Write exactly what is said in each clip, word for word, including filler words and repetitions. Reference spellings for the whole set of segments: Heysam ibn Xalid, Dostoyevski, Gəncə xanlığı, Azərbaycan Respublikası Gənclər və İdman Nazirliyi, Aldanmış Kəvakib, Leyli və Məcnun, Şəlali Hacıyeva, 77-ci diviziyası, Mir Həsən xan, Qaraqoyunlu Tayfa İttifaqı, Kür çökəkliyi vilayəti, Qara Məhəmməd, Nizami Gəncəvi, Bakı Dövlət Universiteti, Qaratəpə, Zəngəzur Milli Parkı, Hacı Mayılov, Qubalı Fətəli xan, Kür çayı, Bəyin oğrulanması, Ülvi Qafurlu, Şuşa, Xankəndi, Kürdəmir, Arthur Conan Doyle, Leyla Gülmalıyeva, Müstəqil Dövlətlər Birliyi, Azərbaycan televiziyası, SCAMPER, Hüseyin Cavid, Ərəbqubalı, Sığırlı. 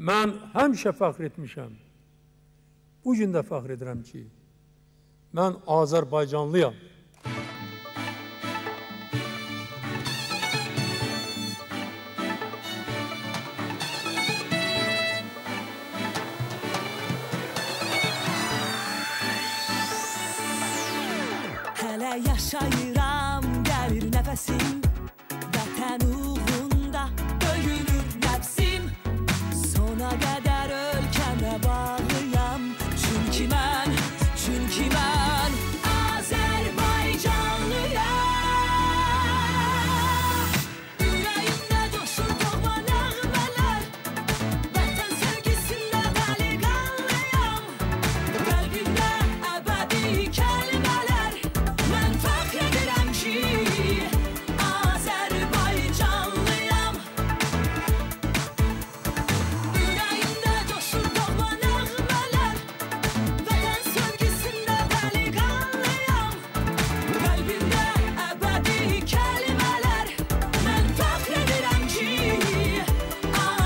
mən həmişə fəxr etmişəm. Bu gün də fəxr edirəm ki, mən Azərbaycanlıyam. Hələ yaşayıram, gəlir nəfəsim, vətən uğrunda döyülür nəfsim, sona qədər ölkəmə bağlıyam, çünki mən, çünki mən Azərbaycanlıyam. Ürəyimdə coşur doğma nəğmələr, vətən sevgisində dəli qanlıyam, qəlbimdə əbədi kəlmələr, mən fəxr edirəm ki, Azərbaycanlıyam. Ürəyimdə coşur doğma nəğmələr, vətən sevgisində dəli qanlıyam, qəlbimdə əbədi kəlmələr, mən fəxr edirəm ki, Azərbaycanlıyam. Mən fəxr edirəm ki, Azərbaycanlıyam.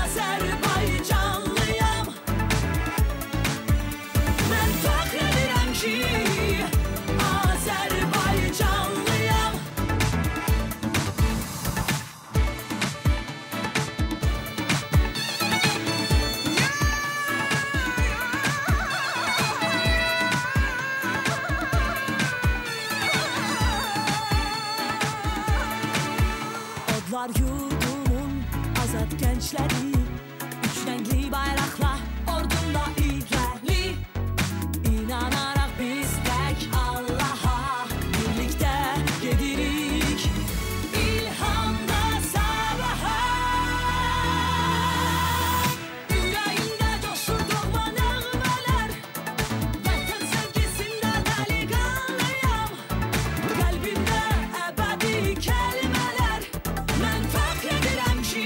Odlar yurdumun azad gəncləri, üç rəngli bayraqla ordumda iqəli, inanaraq biz tək Allaha, birlikdə gedirik ilhamda sabaha. Ürəyimdə coşur doğma nəğmələr, vətən sevgisində dəli qanlıyam, qəlbimdə əbədi kəlmələr, mən fəxr edirəm ki,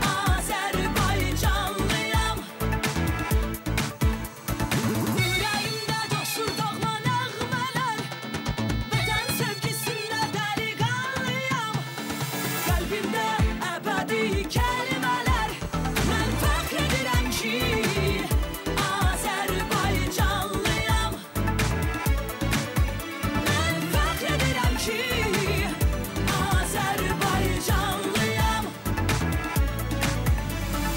Azərbaycanlıyam. Ürəyimdə coşur doğma nəğmələr, vətən sevgisində dəli qanlıyam, qəlbimdə əbədi kəlmələr, mən fəxr edirəm ki, Azərbaycanlıyam. Mən fəxr edirəm ki, Azərbaycanlıyam. Mən fəxr edirəm ki, Azərbaycanlıyam. Mən fəxr edirəm ki, Azərbaycanlıyam.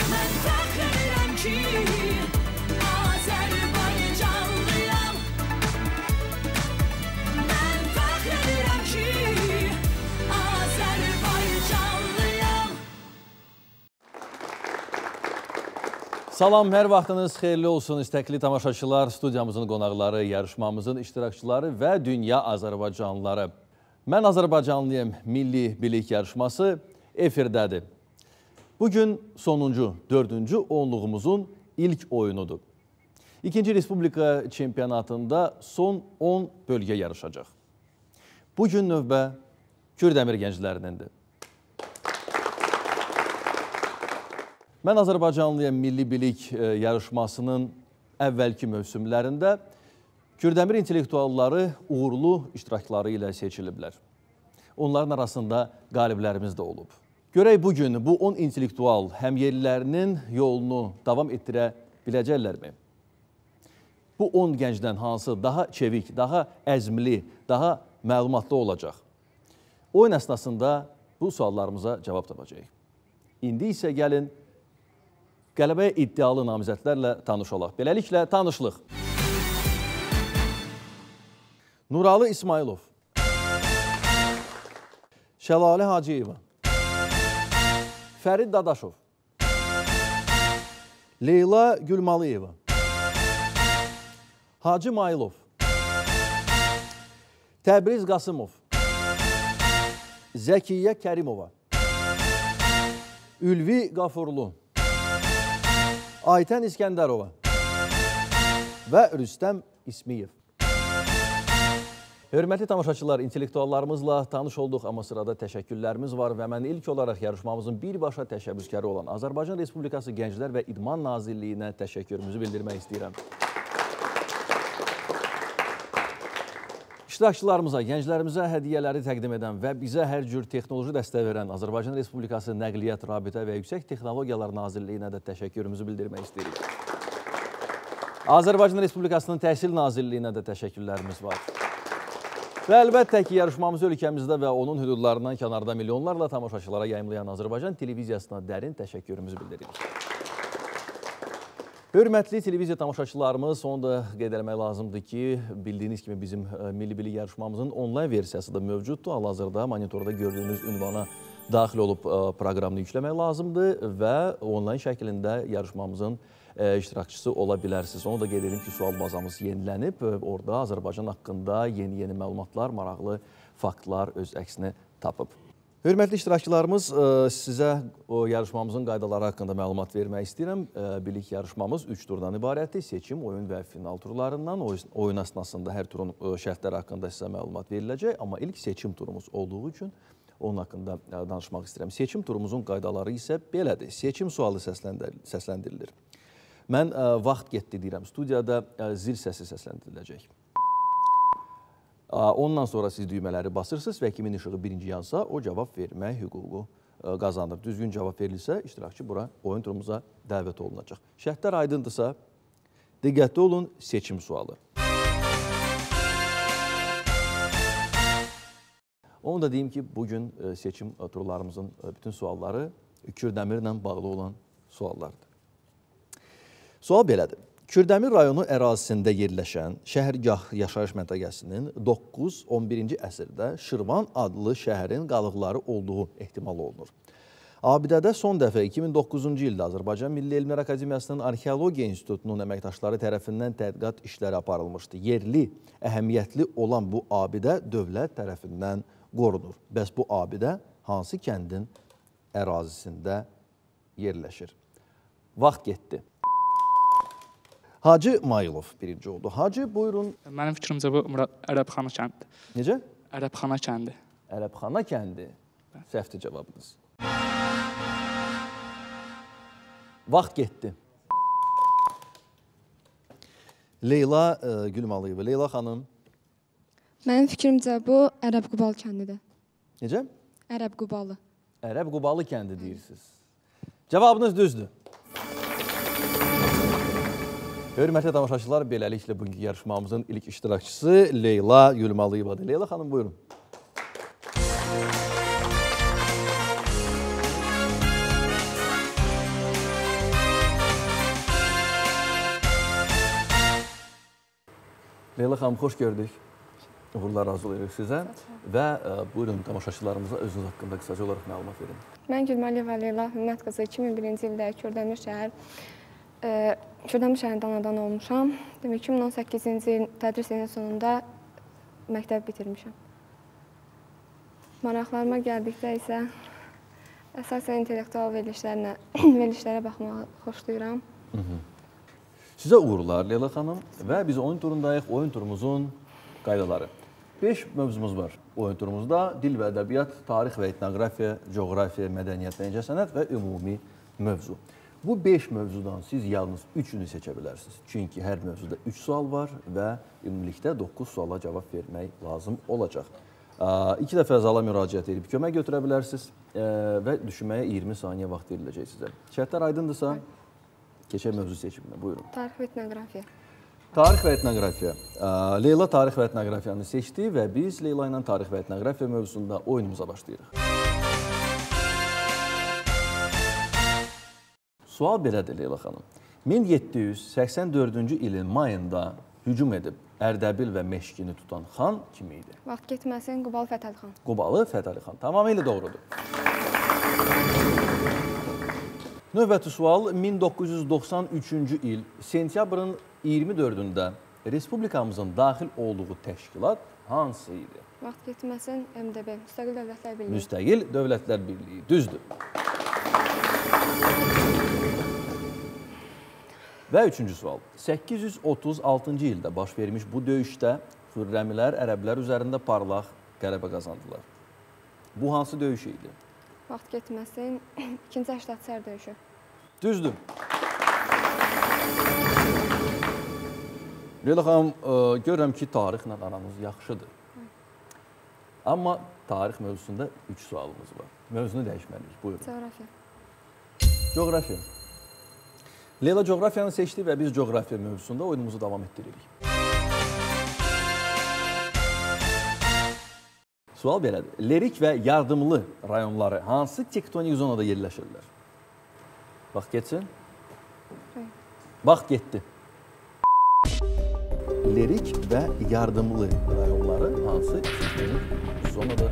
Salam, hər vaxtınız xeyirli olsun istəkli tamaşaçılar, studiyamızın qonaqları, yarışmamızın iştirakçıları və dünya Azərbaycanlıları. Mən Azərbaycanlıyım milli bilik yarışması efirdədir. Bugün sonuncu, dördüncü onluğumuzun ilk oyunudur. İkinci Respublika çempionatında son on bölgə yarışacaq. Bugün növbə Kürdəmir gənclərinindir. Mən Azərbaycanlıyam milli bilik e, yarışmasının əvvəlki mövsümlərində Kürdəmir intellektualları uğurlu iştirakları ilə seçiliblər. Onların arasında qaliblərimiz də olub. Görək bugün bu on intellektual həmyerlilərinin yolunu davam etdirə biləcəklərmi? Bu on gəncdən hansı daha çevik, daha əzmli, daha məlumatlı olacaq? Oyun əsnasında bu suallarımıza cavab tapacağıq. İndi isə gəlin qələbəyə iddialı namizədlərlə tanış olaq. Beləliklə tanışlıq. Nuralı İsmaylov, Şəlali Hacıyeva, Fərid Dadaşov, Leyla Gülmalıyeva, Hacı Mayılov, Təbriz Qasımov, Zəkiyə Kərimova, Ülvi Qafurlu, Aytən İskəndarova və Rüstəm İsmiyev. Hörmətli tamaşaçılar, intellektuallarımızla tanış olduq, amma sırada təşəkkürlərimiz var və mən ilk olaraq yarışmamızın birbaşa təşəbbüskarı olan Azərbaycan Respublikası Gənclər və İdman Nazirliyinə təşəkkürümüzü bildirmək istəyirəm. İştirakçılarımıza, gənclərimizə hədiyyələri təqdim edən və bizə hər cür texnoloji dəstək verən Azərbaycan Respublikası Nəqliyyat, Rabitə və Yüksək Texnologiyalar Nazirliyinə də təşəkkürümüzü bildirmək istəyirik. Azərbaycan Respublikasının Təhsil Nazirliyinə də təşəkkürlərimiz var. Və əlbəttə ki, yarışmamızı ölkəmizdə və onun hüdudlarından kənarda milyonlarla tamaşaçılara yayımlayan Azərbaycan televiziyasına dərin təşəkkürümüzü bildiririk. Hörmətli televiziya tamaşaçılarımız, onu da qeyd etmək lazımdır ki, bildiyiniz kimi bizim milli-bili yarışmamızın onlayn versiyası da mövcuddur. Hal-hazırda monitorda gördüyünüz ünvana daxil olub proqramını yükləmək lazımdır və onlayn şəklində yarışmamızın iştirakçısı ola bilərsiniz. Onu da qeyd edim ki, sual bazamız yenilənib. Orada Azərbaycan haqqında yeni-yeni məlumatlar, maraqlı faktlar öz əksini tapıb. Hörmətli iştirakçılarımız, sizə yarışmamızın qaydaları haqqında məlumat vermək istəyirəm. Bilik yarışmamız üç turdan ibarətdir. Seçim, oyun və final turlarından. Oyun əsnasında hər turun şərtləri haqqında sizə məlumat veriləcək. Amma ilk seçim turumuz olduğu üçün onun haqqında danışmaq istəyirəm. Seçim turumuzun qaydaları isə belədir. Seçim sualı səsləndirilir. Mən vaxt getdi deyirəm, studiyada zil səsi səsləndiriləcək. Ondan sonra siz düymələri basırsınız və kimin işığı birinci yansa, o cavab vermək hüququ qazanır. Düzgün cavab verilirsə, iştirakçı bura oyun turumuza dəvət olunacaq. Şərtlər aydındırsa, diqqətli olun, seçim sualı. Onu da deyim ki, bugün seçim turlarımızın bütün sualları Kürdəmirlə bağlı olan suallardır. Sual belədir. Kürdəmir rayonu ərazisində yerləşən şəhərgah yaşayış məntəqəsinin doqquz on birinci əsrdə Şirvan adlı şəhərin qalıqları olduğu ehtimal olunur. Abidədə son dəfə iki min doqquzuncu ildə Azərbaycan Milli Elmlər Akademiyasının Arxeologiya İnstitutunun əməkdaşları tərəfindən tədqiqat işləri aparılmışdı. Yerli, əhəmiyyətli olan bu abidə dövlət tərəfindən qorunur. Bəs bu abidə hansı kəndin ərazisində yerləşir? Vaxt getdi. Hacı Mayılov birinci oldu. Hacı, buyurun. Mənim fikrimcə bu Ərəbxana kəndidir. Necə? Ərəbxana kəndi. Ərəbxana kəndi. Səhvdir cavabınız. Vaxt getdi. Leyla Gülmalıyeva. Leyla xanım. Mənim fikrimcə bu Ərəbqubalı kəndidir. Necə? Ərəbqubalı. Ərəbqubalı kəndi deyirsiniz. Cavabınız düzdür. Hörmətli tamaşaçılar, beləliklə bugünkü yarışmamızın ilk iştirakçısı Leyla Gülmalıyevadır. Leyla xanım, buyurun. Leyla xanım, xoş gördük. Uğurlar arzulayırıq sizə və buyurun tamaşaçılarımıza özünüz haqqında qısaca olaraq məlumat verin. Mən Gülmaliyeva Leyla Hümmət qızı iki min birinci ildə Kürdəmir şəhər Kürdəmir şəhərində anadan olmuşam. iki min on səkkizinci il tədris ilinin sonunda məktəb bitirmişəm. Maraqlarıma gəldikdə isə əsasən intellektual verilişlərə baxmağı xoşlayıram. Sizə uğurlar Leyla xanım və biz oyun turundayıq. Oyun turumuzun qaydaları. Beş mövzumuz var oyun turumuzda. Dil və ədəbiyyat, tarix və etnografiya, coğrafiya, mədəniyyət və incəsənət və ümumi mövzu. Bu beş mövzudan siz yalnız üçünü seçə bilərsiniz. Çünki hər mövzuda üç sual var və ümumilikdə doqquz suala cavab vermək lazım olacaq. İki dəfə zala müraciət edib kömək götürə bilərsiniz və düşünməyə iyirmi saniyə vaxt veriləcək sizə. Şərtlər aydındırsa, keçək mövzu seçiminə. Buyurun. Tarix və etnografiya. Tarix və etnografiya. Leyla tarix və etnografiyanı seçdi və biz Leyla ilə tarix və etnografiya mövzusunda oyunumuza başlayırıq. Sual belədir, Leyla xanım. min yeddi yüz səksən dördüncü ilin mayında hücum edib Ərdəbil və Meşkini tutan xan kim idi? Vaxt getməsin, Qubalı Fətəli xan. Qubalı Fətəli xan. Tamamilə doğrudur. Növbəti sual min doqquz yüz doxsan üçüncü il sentyabrın iyirmi dördündə Respublikamızın daxil olduğu təşkilat hansı idi? Vaxt getməsin, M D B. Müstəqil Dövlətlər Birliyi. Müstəqil Dövlətlər Birliyi. Düzdür. Və üçüncü sual. səkkiz yüz otuz altıncı ildə baş vermiş bu döyüşdə Xürrəmilər ərəblər üzərində parlaq qələbə qazandılar. Bu hansı döyüş idi? Vaxt getməsin, ikinci Əşdadsər döyüşü. Düzdür. Leyla xanım, görürəm ki, tarixlə aranız yaxşıdır. Amma tarix mövzusunda üç sualımız var. Mövzunu dəyişməliyik. Buyurun. Coğrafiya. Coğrafiya. Leyla coğrafiyanı seçdi və biz coğrafiya mövzusunda oyunumuzu davam etdiririk. Sual belədir. Lerik və yardımlı rayonları hansı tektonik zonada yerləşirlər? Bax geçsin. Bax getdi. Lerik və yardımlı rayonları hansı tektonik zonada?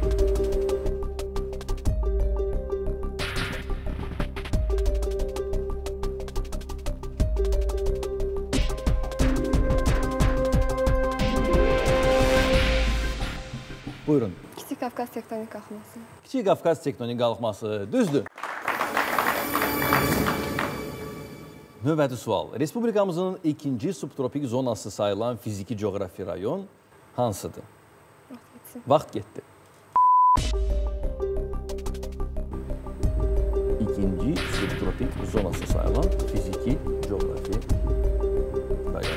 Buyurun. Kiçik Qafqaz tektonik qalxması. Kiçik Qafqaz tektonik qalxması. Düzdür. Növbəti sual. Respublikamızın ikinci subtropik zonası sayılan fiziki coğrafi rayon hansıdır? Vaxt getdi. İkinci subtropik zonası sayılan fiziki coğrafi rayon.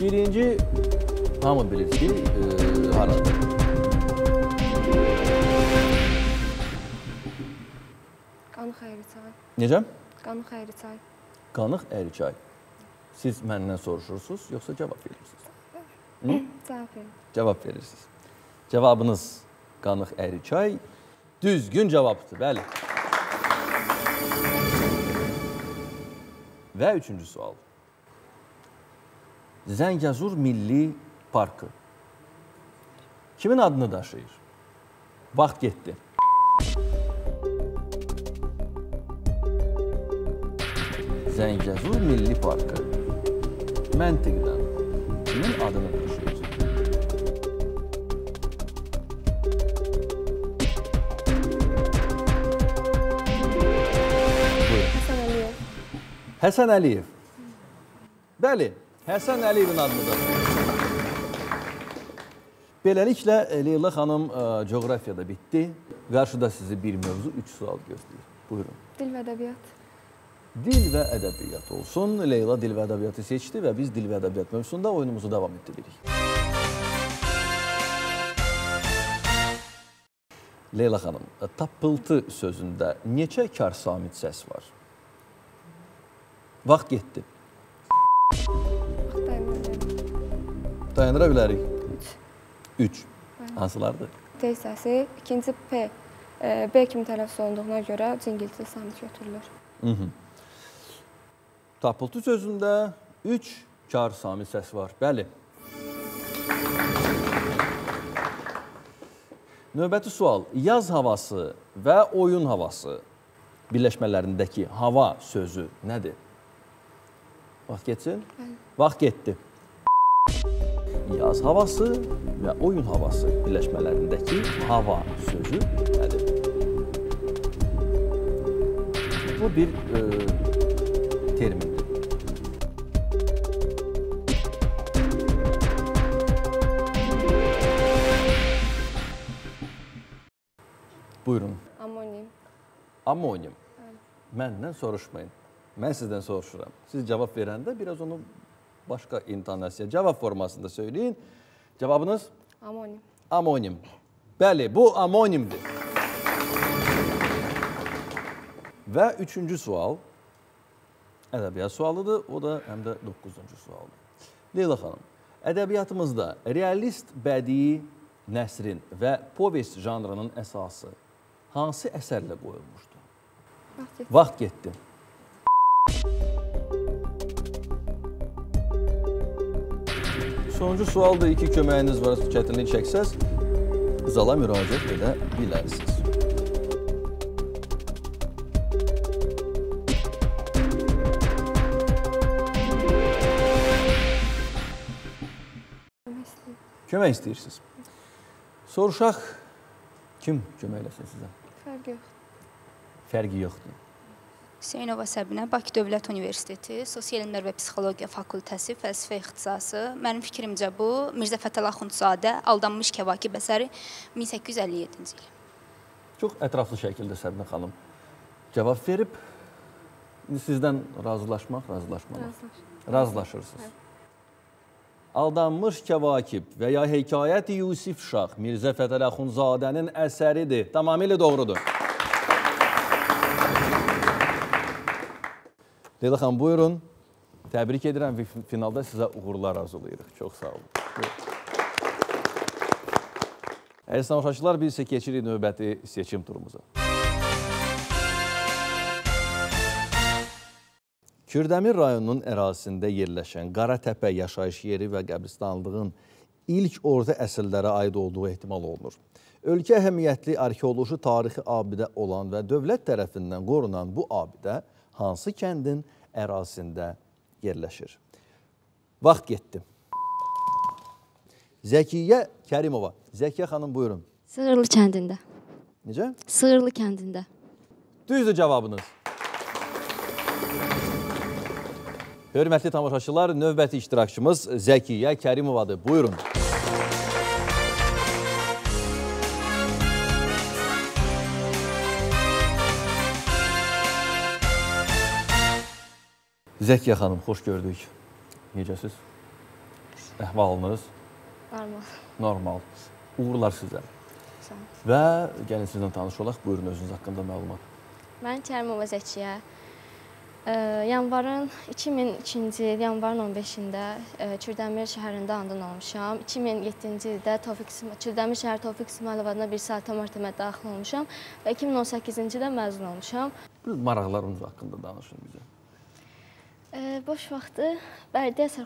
Birinci, hamı bilir ki, e, haradır. Qanıq əyri çay. Necə? Qanıq əyri çay. Qanıq əyri çay. Siz məndən soruşursunuz, yoxsa cavab verirsiniz? Hı? Cavab verir. Cavab verirsiniz. Cavabınız Qanıq əyri çay. Düzgün cavabdır, bəli. Və üçüncü sual. Zəngəzur Milli Parkı kimin adını daşıyır? Vaxt getdi. Zəngəzur Milli Parkı məntiqdən kimin adını daşıyır? Həsən Əliyev. Həsən Əliyev. Bəli, Həsən Əliyevin adını daşıyır. Beləliklə, Leyla xanım coğrafiyada bitdi. Qarşıda sizi bir mövzu, üç sual gözləyir. Buyurun. Dil və ədəbiyyat. Dil və ədəbiyyat olsun. Leyla dil və ədəbiyyatı seçdi və biz dil və ədəbiyyat mövzusunda oyunumuzu davam etdiririk. Leyla xanım, tapıltı sözündə neçə kar samit səs var? Vaxt getdi. Vaxt dayanıra bilərik. Dayanıra bilərik. üç. Hansılardır? D səsi, ikinci P. B kimi tələffüz olunduğuna görə cingiltili samit götürülür. Tapıltı sözündə üç kar samit səs var. Bəli. Növbəti sual. Yaz havası və oyun havası birləşmələrindəki hava sözü nədir? Vaxt geçsin. Vaxt getdi. Yaz havası və oyun havası birləşmələrindəki hava sözü nədir? Bu bir e, termindir. Buyurun. Amonim. Amonim. Məndən soruşmayın. Mən sizdən soruşuram. Siz cavab verəndə biraz onu başqa intonasiya, cavab formasında söyləyin. Cavabınız? Amonim. Amonim. Bəli, bu amonimdir. Və üçüncü sual, ədəbiyyat sualıdır, o da həm də doqquzuncu sualdır. Leyla xanım, ədəbiyyatımızda realist bədii nəsrin və povest janrının əsası hansı əsərlə qoyulmuşdu? Vaxt getdi. Sonuncu sualda iki köməyiniz var, çətinlik çəksəz, zala müraciət edə bilərsiniz. Kömək istəyirsiniz. Soruşaq, kim kömək eləsin sizə? Fərqi yoxdur. Fərqi yoxdur. Hüseynova Səbinə, Bakı Dövlət Universiteti, Sosial İlmlər və Psixologiya Fakültəsi, Fəlsifə ixtisası. Mənim fikrimcə bu, Mirzə Fətəli Axundzadə, Aldanmış Kəvakib əsəri min səkkiz yüz əlli yeddinci il. Çox ətraflı şəkildə Səbinə xanım cavab verib, sizdən razılaşmaq, razılaşmamaq. Razılaşırsınız. Aldanmış Kəvakib və ya Hekayət-i Yusif Şah Mirzə Fətəli Axundzadənin əsəridir. Tamamilə doğrudur. Leyla xan, buyurun. Təbrik edirəm və finalda sizə uğurlar arzulayırıq. Çox sağ olun. Əziz tamaşaçılar, biz isə keçirik növbəti seçim turumuza. Kürdəmir rayonunun ərazisində yerləşən Qaratəpə yaşayış yeri və qəbristanlığın ilk orta əsrlərə aid olduğu ehtimal olunur. Ölkə əhəmiyyətli arxeoloji tarixi abidə olan və dövlət tərəfindən qorunan bu abidə hansı kəndin ərazisində yerləşir? Vaxt getdi. Zəkiyə Kərimova. Zəkiyə xanım, buyurun. Sığırlı kəndində. Necə? Sığırlı kəndində. Düzdür cavabınız. Hörmətli tamaşaçılar, növbəti iştirakçımız Zəkiyə Kərimovadır. Buyurun. Zəkiyə xanım, xoş gördük. Necəsiz? Əhvalınız? Normal. Normal. Uğurlar sizə. Və gəlin sizdən tanış olaq. Buyurun, özünüz haqqında məlumat. Mən Kərimova Zəkiyə. Yanvarın iki min ikinci il, yanvarın on beşində Kürdəmir şəhərində andan olmuşam. iki min yeddinci ildə Kürdəmir şəhər Tofiq İsmailov adına bir saat tam ortama daxil olmuşam və iki min on səkkizinci ildə məzun olmuşam. Biz maraqlarımız haqqında danışın bizə. Boş vaxtı bədii əsər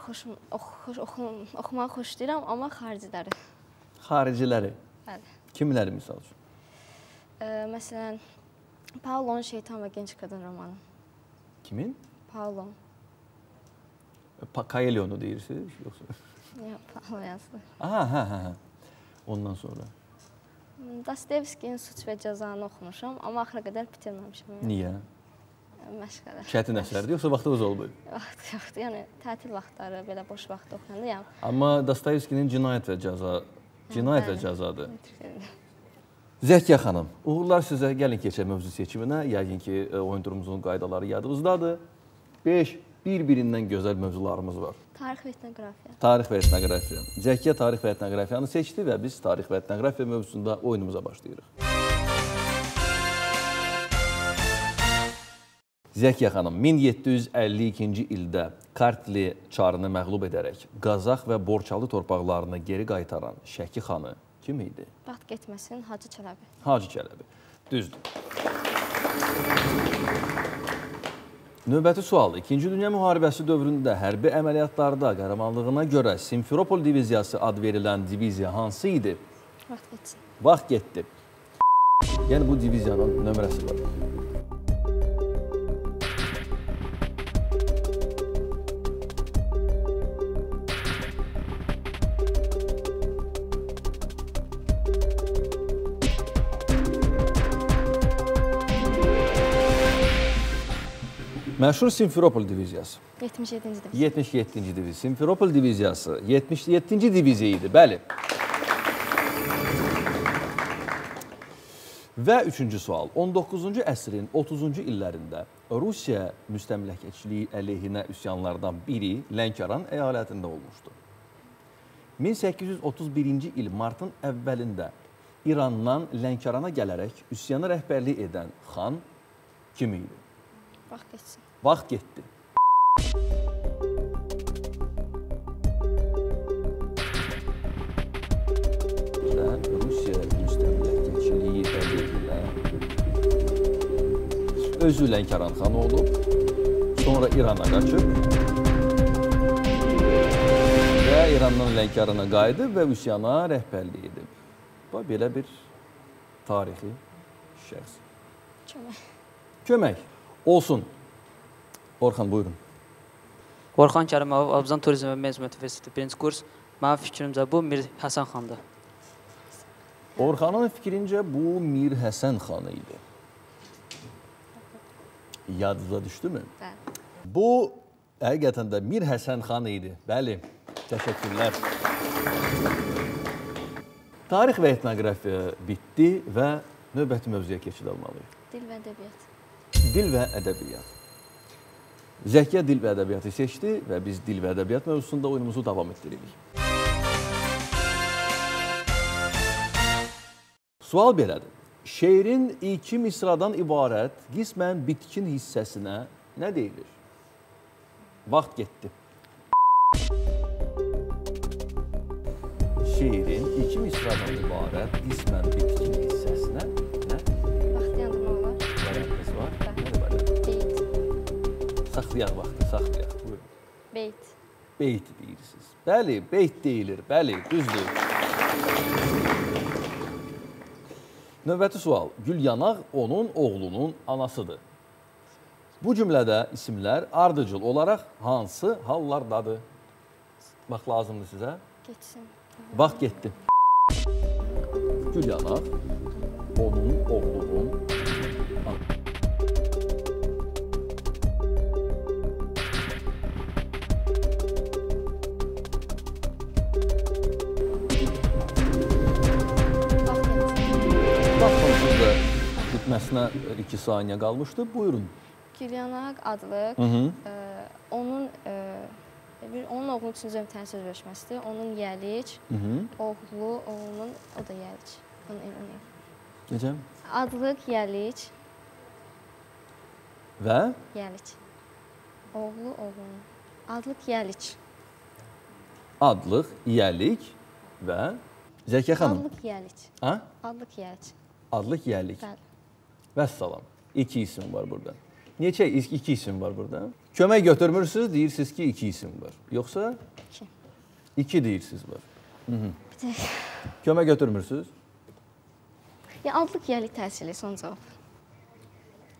oxumağı xoş deyirəm, amma xariciləri. Xariciləri? Bəli. Kimləri misal üçün? Məsələn, Paulon Şeytan və Genç Qadın romanı. Kimin? Paulon. Kaelyonu deyirsiniz, yoxsa? Yox, Paulon yazılır. Aha, ondan sonra? Dostoyevskinin Suç və Cəzanı oxumuşam, amma axıra qədər bitirməmişəm. Niyə? Məşqədə. Çətin əsərdir, yoxsa vaxtınız olmayıb? Vaxt yoxdur, yəni tətil vaxtları, belə boş vaxt oxuyanıyam. Amma Dostoyevskinin Cinayət və Cəza, Cinayət və Cəzadır. Zəkiyə xanım, uğurlar sizə, gəlin keçək mövzu seçiminə. Yəqin ki, oyun turumuzun qaydaları yadınızdadır. Beş bir-birindən gözəl mövzularımız var. Tarix və etnoqrafiya. Tarix və etnoqrafiya. Zəkiyə tarix və etnoqrafiyanı seçdi və biz tarix və etnoqrafiya mövzusunda oyunumuza başlayırıq. Zəkiyə xanım, min yeddi yüz əlli ikinci ildə Kartli çarını məğlub edərək Qazax və Borçalı torpaqlarını geri qaytaran Şəki xanı kim idi? Vaxt getməsin, Hacı Çələbi. Hacı Çələbi. Düzdür. Növbəti sual. İkinci Dünya Müharibəsi dövründə hərbi əməliyyatlarda qəhrəmanlığına görə Simferopol diviziyası ad verilən diviziya hansı idi? Vaxt getsin. Vaxt getdi. Yəni bu diviziyanın nömrəsi var. Məşhur Simferopol diviziyası. yetmiş yeddinci diviziyası. yetmiş yeddinci diviziyası. Simferopol diviziyası yetmiş yeddinci diviziya idi, bəli. Və üçüncü sual. on doqquzuncu əsrin otuzuncu illərində Rusiya müstəmləkəçiliyi əleyhinə üsyanlardan biri Lənkəran əyalətində olmuşdu. min səkkiz yüz otuz birinci il martın əvvəlində İrandan Lənkərana gələrək üsyanı rəhbərlik edən xan kim idi? Vaxt getsin. Vaxt getdi. Rusiya müstəmləkəçiliyi əleyhinə özü Lənkəran xanı olub, sonra İrana qaçıb və İrandan Lənkərana qayıdıb və üsyana rəhbərlik edib. Bu, belə bir tarixi şəxs. Kömək. Kömək. Olsun. Orxan, buyurun. Orxan Kərimov, Azərbaycan Turizm və Menecment Universiteti birinci kurs. Mənim fikrimcə bu Mir Həsən xandı. Orxanın fikrincə bu Mir Həsən xanı idi. Yadınıza düşdü mü? Bəli. Bu, həqiqətən də Mir Həsən xanı idi. Bəli, təşəkkürlər. Tarix və etnoqrafiya bitdi və növbəti mövzuya keçid almalıyıq. Dil və ədəbiyyat. Dil və ədəbiyyat. Zəkiyə dil və ədəbiyyatı seçdi və biz dil və ədəbiyyat mövzusunda oyunumuzu davam etdiririk. Sual belədir. Şeirin iki misradan ibarət qismən bitkin hissəsinə nə deyilir? Vaxt getdi. Şeirin iki misradan ibarət qismən bitkin hissəsinə nə? Vaxt yandırma olar. Vərəqəsi var. Saxlayaq vaxtı, saxlayaq. Buyurun. Beyt. Beyt deyirsiniz. Bəli, beyt deyilir. Bəli, düzdür. Növbəti sual. Gülyanaq onun oğlunun anasıdır. Bu cümlədə isimlər ardıcıl olaraq hansı hallardadır? Bax, lazımdır sizə. Geçsin. Vaxt getdi. Gülyanaq onun oğlunun anasıdır. Bitməsinə iki saniyə qalmışdı. Buyurun. Gülyanaq adlı e, onun e, onun oğlu üçün zövtən sözləşməsidir. Onun yeğlik, oğlu, oğlunun, o da yeğlik. Necəm? Adlıq, yeğlik. Və? Yeğlik. Oğlu, oğlunun. Adlıq, yeğlik. Adlıq, yeğlik və? Zəkiyə xanım. Adlıq, yeğlik. Ha? Adlıq, yeğlik. Adlıq, yeğlik. Bəli. Vəssalam. İki isim var burada. Neçə? İki isim var burada. Kömək götürmürsünüz, deyirsiniz ki, iki isim var. Yoxsa? İki. İki deyirsiniz var. Bir dəqiq. Kömək götürmürsünüz? Ya, adlıq, yeğlik, təsirlik. Son cavab.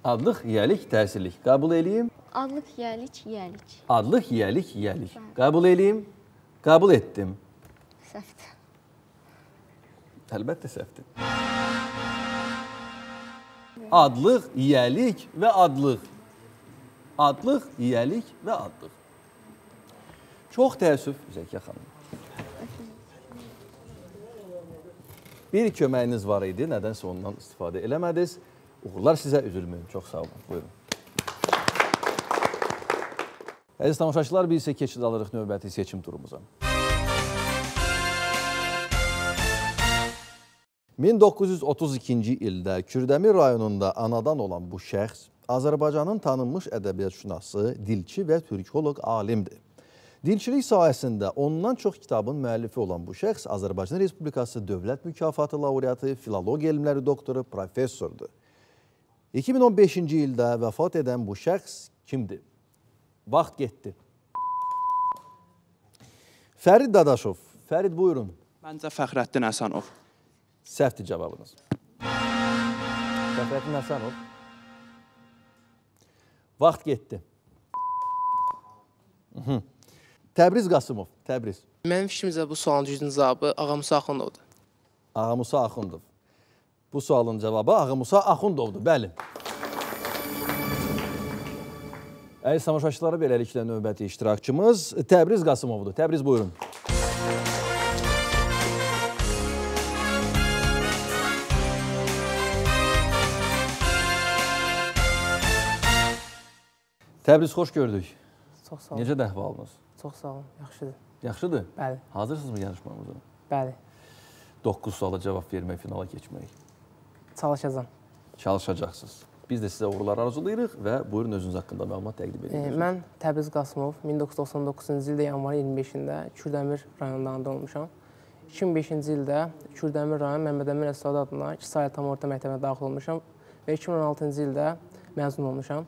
Adlıq, yeğlik, təsirlik. Qabul edeyim. Adlıq, yeğlik, yeğlik. Adlıq, yeğlik, yeğlik. Qabul edeyim. Qabul etdim. Səhvdir. Əlbəttə səhvdir. Adlıq, yiyəlik və adlıq. Adlıq, yiyəlik və adlıq. Çox təəssüf, Zəkiyə xanım. Bir köməyiniz var idi, nədənsə ondan istifadə eləmədiniz. Uğurlar sizə, üzülməyin. Çox sağ olun. Buyurun. Əziz tamaşaçılar, biz isə keçid alırıq növbəti seçim turumuza. min doqquz yüz otuz ikinci ildə Kürdəmir rayonunda anadan olan bu şəxs Azərbaycanın tanınmış ədəbiyyatşünası, dilçi və türkoloq alimdir. Dilçilik sahəsində ondan çox kitabın müəllifi olan bu şəxs Azərbaycan Respublikası Dövlət Mükafatı laureatı, filologiya elmləri doktoru, professordur. iki min on beşinci ildə vəfat edən bu şəxs kimdir? Vaxt getdi. Fərid Dadaşov. Fərid, buyurun. Məncə Fəxrəddin Həsənov. Səhvdir cavabınız. Fəxrəddin Həsənov. Vaxt getdi. Təbriz Qasımov. Təbriz. Mənim fikrimizə bu sualın düzgün cavabı Ağamusa Axundovdur. Ağamusa Axundov. Bu sualın cavabı Ağamusa Axundovdur. Bəli. Əziz tamaşaçılara beləliklə növbəti iştirakçımız Təbriz Qasımovdur. Təbriz, buyurun. Təbriz, xoş gördük. Çox sağ olun. Necə dəhvalınız? Çox sağ olun, yaxşıdır. Yaxşıdır? Bəli. Hazırsınız mı yarışmamıza? Bəli. doqquz suala cavab vermək, finala keçmək. Çalışacağım. Çalışacaqsınız. Biz də sizə uğurlar arzulayırıq və buyurun özünüz haqqında məlumat təqdim edin. Mən Təbriz Qasımov, min doqquz yüz doxsan doqquzuncu ildə yanvar iyirmi beşində Kürdəmir rayonundan doğmuşam. iki min beşinci ildə Kürdəmir rayon Məhəmməd Əmin Əsad adına iki saylı tam orta məktəbinə daxil olmuşam və iki min on altıncı ildə məzun olmuşam.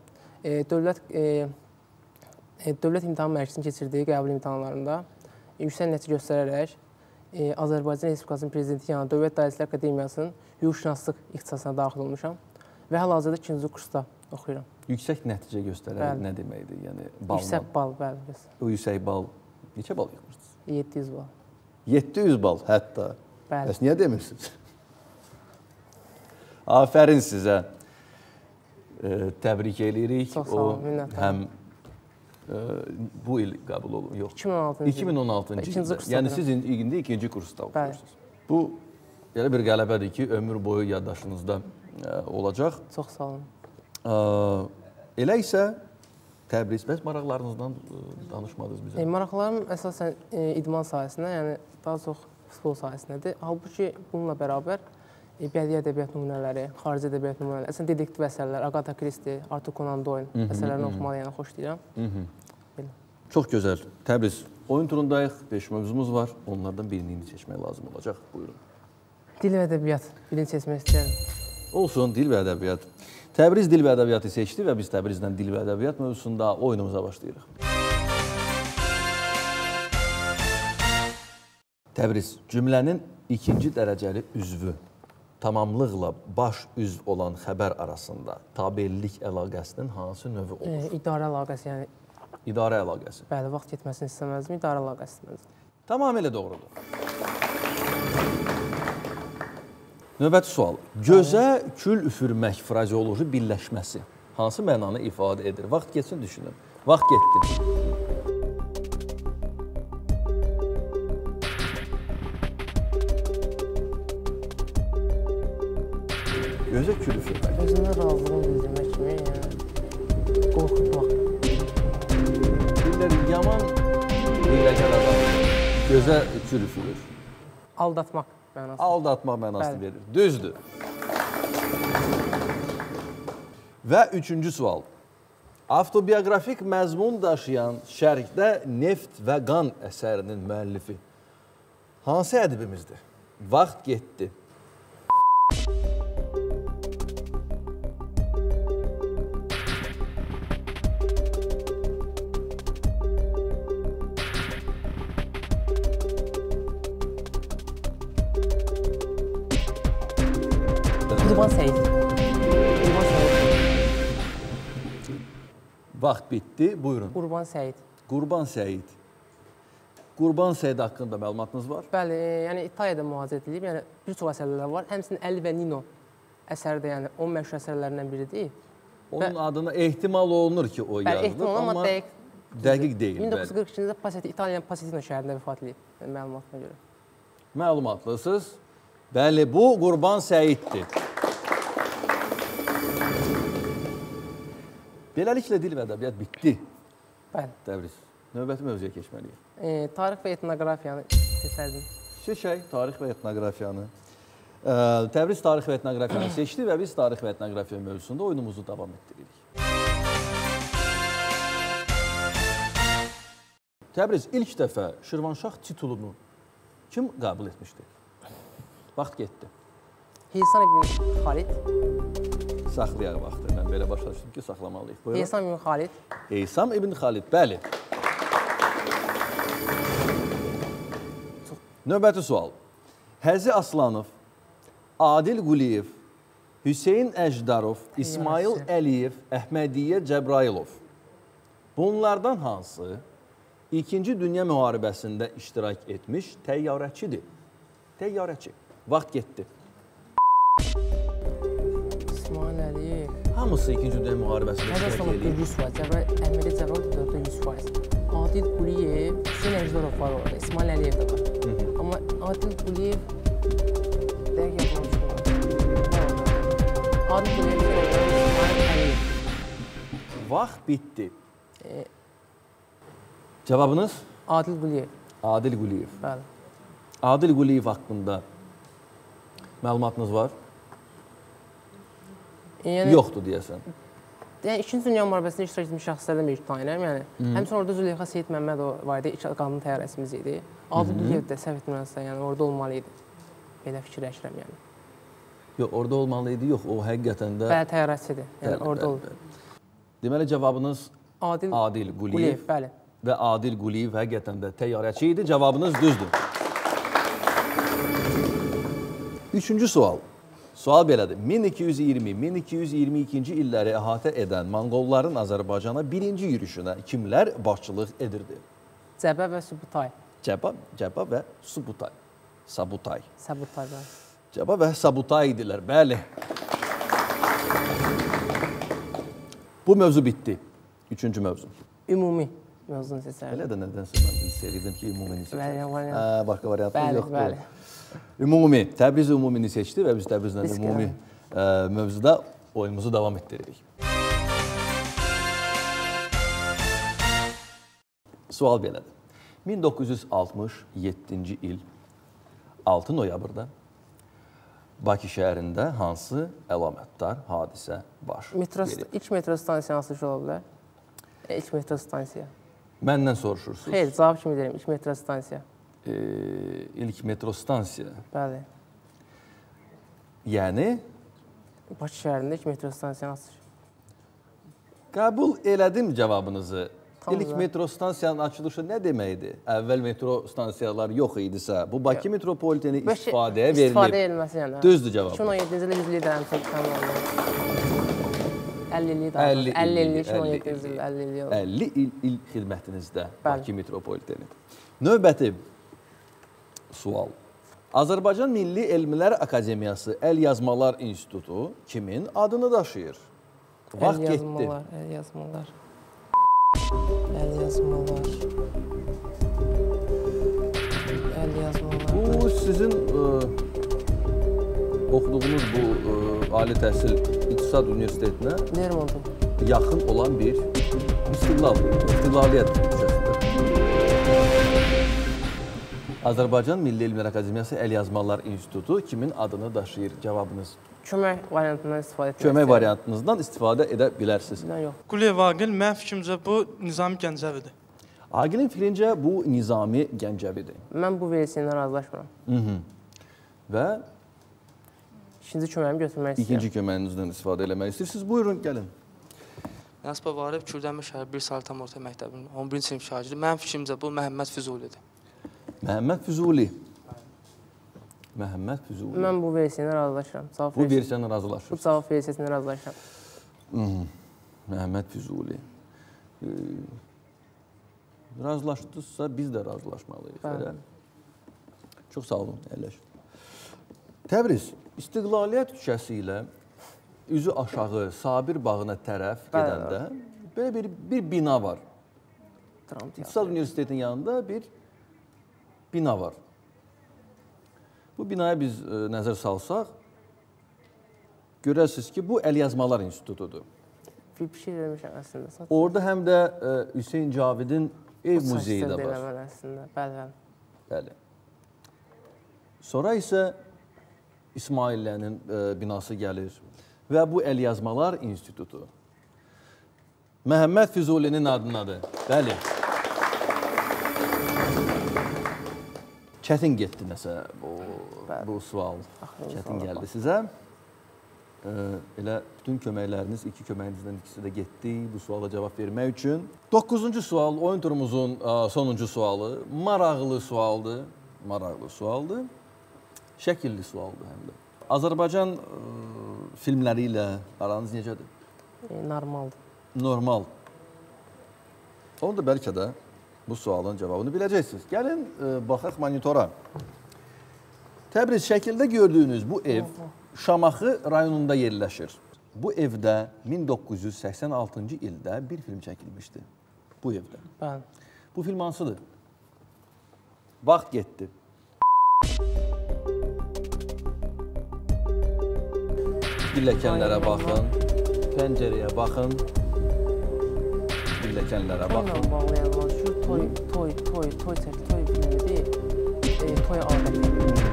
Dövlət İmtahan Mərkəzinin keçirdiyi qəbul imtahanlarında yüksək nəticə göstərərək Azərbaycan Respublikasının Prezidenti yanı Dövlət Dairəçilik Akademiyasının hüquqşünaslıq ixtisasına daxil olmuşam və hal-hazırda ikinci kursda oxuyuram. Yüksək nəticə göstərərək nə deməkdir? Yüksək bal, bəli. O yüksək bal, neçə bal yığmışsınız? yeddi yüz bal. yeddi yüz bal hətta? Bəli. Bəs niyə demirsiniz? Afərin sizə. Təbrik eləyirik. Çox sağ olun, minnətlərim. Həm bu il qəbul olun, yox. iki min on altıncı ildə. Yəni siz indi ikinci kursda oxuyursunuz. Bu, elə bir qələbədir ki, ömür boyu yaddaşınızda olacaq. Çox sağ olun. Elə isə Təbriz, bəs maraqlarınızdan danışmadınız bizə? E, maraqlarım əsasən e, idman sahəsinə, yəni daha çox futbol sahəsindədir. Halbuki bununla bərabər e, bədii ədəbiyyat nümunələri, xarici ədəbiyyat nümunələri, əsasən dedektiv əsərlər, Agatha Christie, Arthur Conan Doyle əsərlərini oxumalı, yəni xoşlayıram. Çox gözəl. Təbriz, oyun turundayıq, beş mövzumuz var. Onlardan birini indi seçmək lazım olacaq. Buyurun. Dil və ədəbiyyat. Birini seçmək istəyirəm. Olsun, dil və ədəbiyyat. Təbriz dil və ədəbiyyatı seçdi və biz Təbrizdən dil və ədəbiyyat mövzusunda oyunumuza başlayırıq. Təbriz, cümlənin ikinci dərəcəli üzvü, tamamlıqla baş üzv olan xəbər arasında tabellik əlaqəsinin hansı növü olur? E, idarə əlaqəsi, yəni... İdarə əlaqəsi. Bəli, vaxt getməsini istəməzmi, idarə əlaqəsi istəməzmi. Tamamilə doğrudur. Növbəti sual. Gözə kül üfürmək frazeoloji birləşməsi hansı mənanı ifadə edir? Vaxt geçsin, düşünün. Vaxt getdi. Gözə kül üfürmək. Özünə razılığını bildirmək kimi, yəni, qorxutmaq. Yaman birləşən adam gözə kül üfürür. Aldatmaq mənası. Aldatmaq mənasını verir. Düzdür. Və üçüncü sual. Avtobiografik məzmun daşıyan Şərqdə neft və qan əsərinin müəllifi hansı ədibimizdir? Vaxt getdi. Vaxt bitdi, buyurun. Qurban Səid. Qurban Səid. Qurban Səid haqqında məlumatınız var? Bəli, yəni İtaliyada mühazirə edilib, yəni bir çox əsərlər var. Həmçinin Əli və Nino əsəri də, yəni o məşhur əsərlərindən biridir. Onun adına ehtimal olunur ki, o yazılır, amma dəqiq deyil. min doqquz yüz qırx ikinci-ci ildə İtaliyanın Pasetino şəhərində vəfat edib, məlumatına görə. Məlumatlısınız. Bəli, bu Qurban Səiddir. Beləliklə, dil və ədəbiyyat bitdi. Bəli. Təbriz, növbəti mövzuya keçməliyik. Tarix və etnografiyanı seçərdim. Seçək, tarix və etnografiyanı. Təbriz tarix və etnografiyanı seçdi və biz tarix və etnografiya mövzusunda oyunumuzu davam etdiririk. Təbriz, ilk dəfə Şirvanşah titulunu kim qəbul etmişdi? Vaxt getdi. Heysan ibn Xalid. Saxlayaq vaxtı. Mən belə başa düşdüm ki, saxlamalıyıq. Heysam ibn Xalid. Heysam ibn Xalid, bəli. Növbəti sual. Həzi Aslanov, Adil Quliyev, Hüseyin Əcdarov, İsmail Əliyev, Əhmədiyyə Cəbrailov. Bunlardan hansı İkinci Dünya Müharibəsində iştirak etmiş təyyarəçidir? Təyyarəçi. Vaxt getdi. Hamısı ikinci Dünya Müharibəsində iştirak edir. Əhmədi Cəbrayilov dörddə yüz faiz. Adil Quliyev, Hüseyin Əcdarov var orada, İsmail Əliyev də var. Amma Adil Quliyev dəqiq yazmamış olur. Adil Quliyev, İsmail Əliyev. Vaxt bitdi. Cavabınız? Adil Quliyev. Adil Quliyev. Bəli. Adil Quliyev haqqında məlumatınız var? Yoxdur, deyəsən. İkinci Dünya Müharibəsində iştirak etmiş şəxslərdən bir tanıyam. Həmçinin orada Züleyxa Seyid Məmmədov var idi, ilk qanun təyyarəsimiz idi. Adil Quliyev də səhv etməzsə, orada olmalı idi. Belə fikirləşirəm, yəni. Yox, orada olmalı idi, yox, o həqiqətən də... Bəli, təyyarəsidir, yəni orada olur. Deməli, cavabınız Adil Quliyev və Adil Quliyev həqiqətən də təyyarəçi idi. Cavabınız düzdür. Üçüncü sual. Sual belədir. min iki yüz iyirmi min iki yüz iyirmi ikinci illəri əhatə edən Monqolların Azərbaycana birinci yürüşünə kimlər başçılıq edirdi? Cəbə və Subutay. Cəbə və Subutay. Sabutay. Sabutay, bəli. Cəbə və Sabutay idilər, bəli. Bu mövzu bitdi. Üçüncü mövzu. Ümumi mövzunu seçərdim. Elə də nədənsə mən hiss edirdim ki, ümumini seçərdim. Başqa variantlar yoxdur. Bəli, bəli. Ümumi, Təbriz ümumini seçdi və biz Təbrizlə ümumi mövzuda oyunumuzu davam etdiririk. Sual belədir. min doqquz yüz altmış yeddinci il altı noyabrda Bakı şəhərində hansı əlamətdar hadisə baş verib? İlk metro stansiyası hansı ola bilər? İlk metro stansiyası. Məndən soruşursunuz. Xeyr, cavab kimi deyim. İlk metro stansiyası. İlk metro stansiyası. Bəli. Yəni? Bakı şəhərində ilk metro stansiyası hansı? Qəbul elədim cavabınızı. İlk metro stansiyasının açılışı nə deməkdir? Əvvəl metro stansiyaları yox idisə, bu Bakı Metropoliteni istifadəyə verilib. İstifadə edilməsi yəni. Düzdür cavabı. iki min on yeddinci ilə yüz illik dəyərli. əlli il xidmətinizdə Bakı Metropoliteni. Növbəti sual. Azərbaycan Milli Elmlər Akademiyası Əlyazmalar İnstitutu kimin adını daşıyır? Vaxt getdi. Əlyazmalar. Əlyazmalar. Bu sizin oxuduğunuz bu ali təhsil İqtisad Universitetinə yaxın olan bir istiqlaliyyət müzəsidir. Azərbaycan Milli Elmlər Akademiyası Əlyazmalar İnstitutu kimin adını daşıyır? Cavabınız? Kömək variantından istifadə edə bilərsiniz. Kömək variantınızdan istifadə edə bilərsiniz. Qulev Agil, mənim fikrimcə bu Nizami Gəncəvidir. Agilin fikrincə bu Nizami Gəncəvidir. Mən bu verilsiyinlə razılaşmıram. Və? İkinci köməyimi götürmək istəyirəm. İkinci köməyinizdən istifadə eləmək istəyirsiniz. Buyurun, gəlin. Nəsbə Varib, Kürdəmir şəhər bir saat tam orta məktəbinin on birinci sinif şagirdi. Mənim fikrimcə bu Məhəmməd Füzulidir. Məhəmməd Füzuli. Məhəmməd Füzuli. Mən bu versiyonu razılaşıram. Bu versiyonu razılaşıram. Bu cavab versiyonu razılaşıram. Məhəmməd Füzuli. Razılaşdınızsa biz də razılaşmalıyıq. Çox sağ olun, əyləşin. Təbriz, istiqlaliyyət düşəsi ilə üzü aşağı Sabir bağına tərəf gedəndə belə bir bina var. İqtisad Universitetinin yanında bir bina var. Bu binaya biz nəzər salsaq, görərsiniz ki, bu Əlyazmalar İnstitutudur. Bir şey vermişəm əslində. Orada həm də Hüseyin Cavidin ev muzeyi də var. Bəli, bəli. Sonra isə İsmaillənin binası gəlir və bu Əlyazmalar İnstitutu Məhəmməd Füzulinin adındadır. Bəli. Çətin getdi nəsə bu sual, çətin gəldi sizə. Elə bütün köməkləriniz, iki köməyinizdən ikisi də getdi bu suala cavab vermək üçün. Doqquzuncu sual, oyun turumuzun sonuncu sualı, maraqlı sualdır, maraqlı sualdır, şəkilli sualdır həm də. Azərbaycan filmləri ilə aranız necədir? Normaldır. Normal. Onu da bəlkə də bu sualın cavabını biləcəksiniz. Gəlin, baxaq monitora. Təbriz, şəkildə gördüyünüz bu ev Şamaxı rayonunda yerləşir. Bu evdə min doqquz yüz səksən altıncı ildə bir film çəkilmişdi. Bu evdə. Bəli. Bu film hansıdır? Vaxt getdi. Pilləkənlərə baxın, pəncərəyə baxın. Pilləkənlərə baxın. Toyla bağlayalım. Toy, toy, toy, toy çək, toy filmi deyil, toy adəti,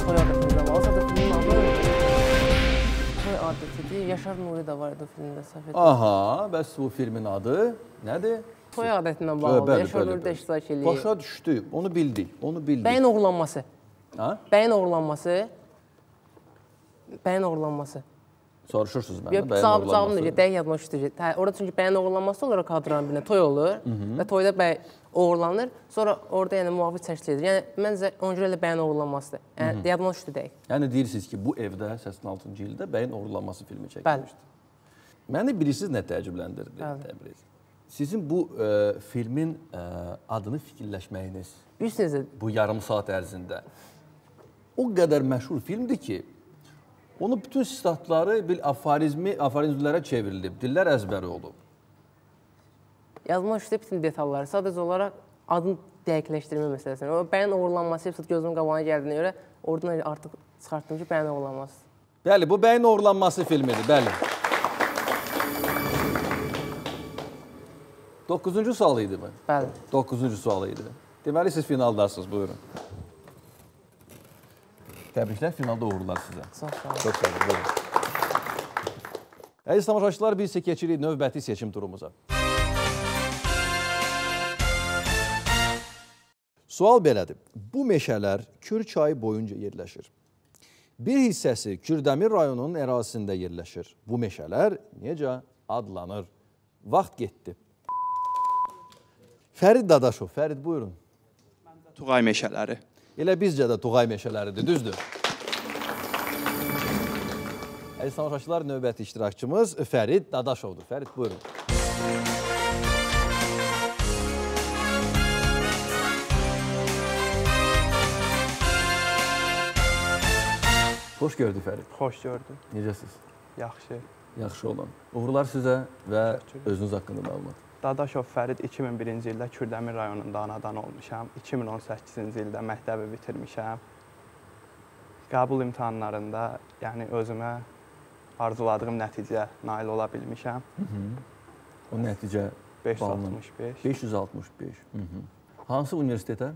toy adəti də var, o da filmin adı toy adəti deyil, Yaşar Nuri də var idi filmdə, səhv edir. Aha, bəs bu filmin adı nədir? Toy adətinlə bağlı, Yaşar Nuri də iştirak edir. Başa düşdü, onu bildik, onu bildik. Bəyin oğrulanması. Ha? Bəyin oğrulanması. Bəyin oğrulanması. Soruşursunuz mənə, bəyin oğrulanması. Cavabım deyəcək, dəqiq yadıma düşdürəcək. Orada çünki bəyin oğrulanması olaraq kadran birinə toy olur və toyda bəy oğurlanır, sonra orada müvafiq çərçilə edir. Yəni, məncə ona görə bəyin oğurlanmasıdır. Yadıma düşdü deyək. Yəni, deyirsiniz ki, bu evdə səksən altıncı ildə bəyin oğurlanması filmi çəkilmişdir. Məni bilirsiniz nə təəccübləndirdi? Sizin bu filmin adını fikirləşməyiniz bu yarım saat ərzində o qədər məşhur filmdir ki, onun bütün sitatları bir aforizmlərə çevrilib, dillər əzbəri olub. Yazma üçdə bütün detalları, sadəcə olaraq adını dəqiqləşdirmə məsələsini. Bəyin oğurlanması, hepsat gözümün qabağına gəldiyinə görə oradan artıq çıxartdım ki, bəyin oğurlanması. Bəli, bu bəyin oğurlanması filmidir, bəli. Doqquzuncu sualı idi mi? Bəli. Doqquzuncu sualı idi. Deməli siz finaldasınız, buyurun. Təbriklər, finalda uğurlar sizə. Çox sağ olun. Çox sağ olun, buyurun. Əziz tamaşaçılar, biz keçirik növbəti seçim turumuza. Sual belədir. Bu meşələr Kür çayı boyunca yerləşir. Bir hissəsi Kürdəmir rayonunun ərazisində yerləşir. Bu meşələr necə adlanır? Vaxt getdi. Fərid Dadaşov, Fərid buyurun. Tuğay meşələri. Elə bizcə də Tuğay meşələridir, düzdür. Əziz tamaşaçılar, növbəti iştirakçımız Fərid Dadaşovdur. Fərid buyurun. Xoş gördük, Fərid. Xoş gördük. Necəsiz? Yaxşı. Yaxşı olan. Uğurlar sizə və özünüz haqqında məlumat. Dadaşov Fərid iki min birinci ildə Kürdəmir rayonunda anadan olmuşam. iki min on səkkizinci ildə məktəbi bitirmişəm. Qəbul imtahanlarında yəni özümə arzuladığım nəticə nail ola bilmişəm. O nəticə? beş yüz altmış beş. beş yüz altmış beş. Hansı universitetə?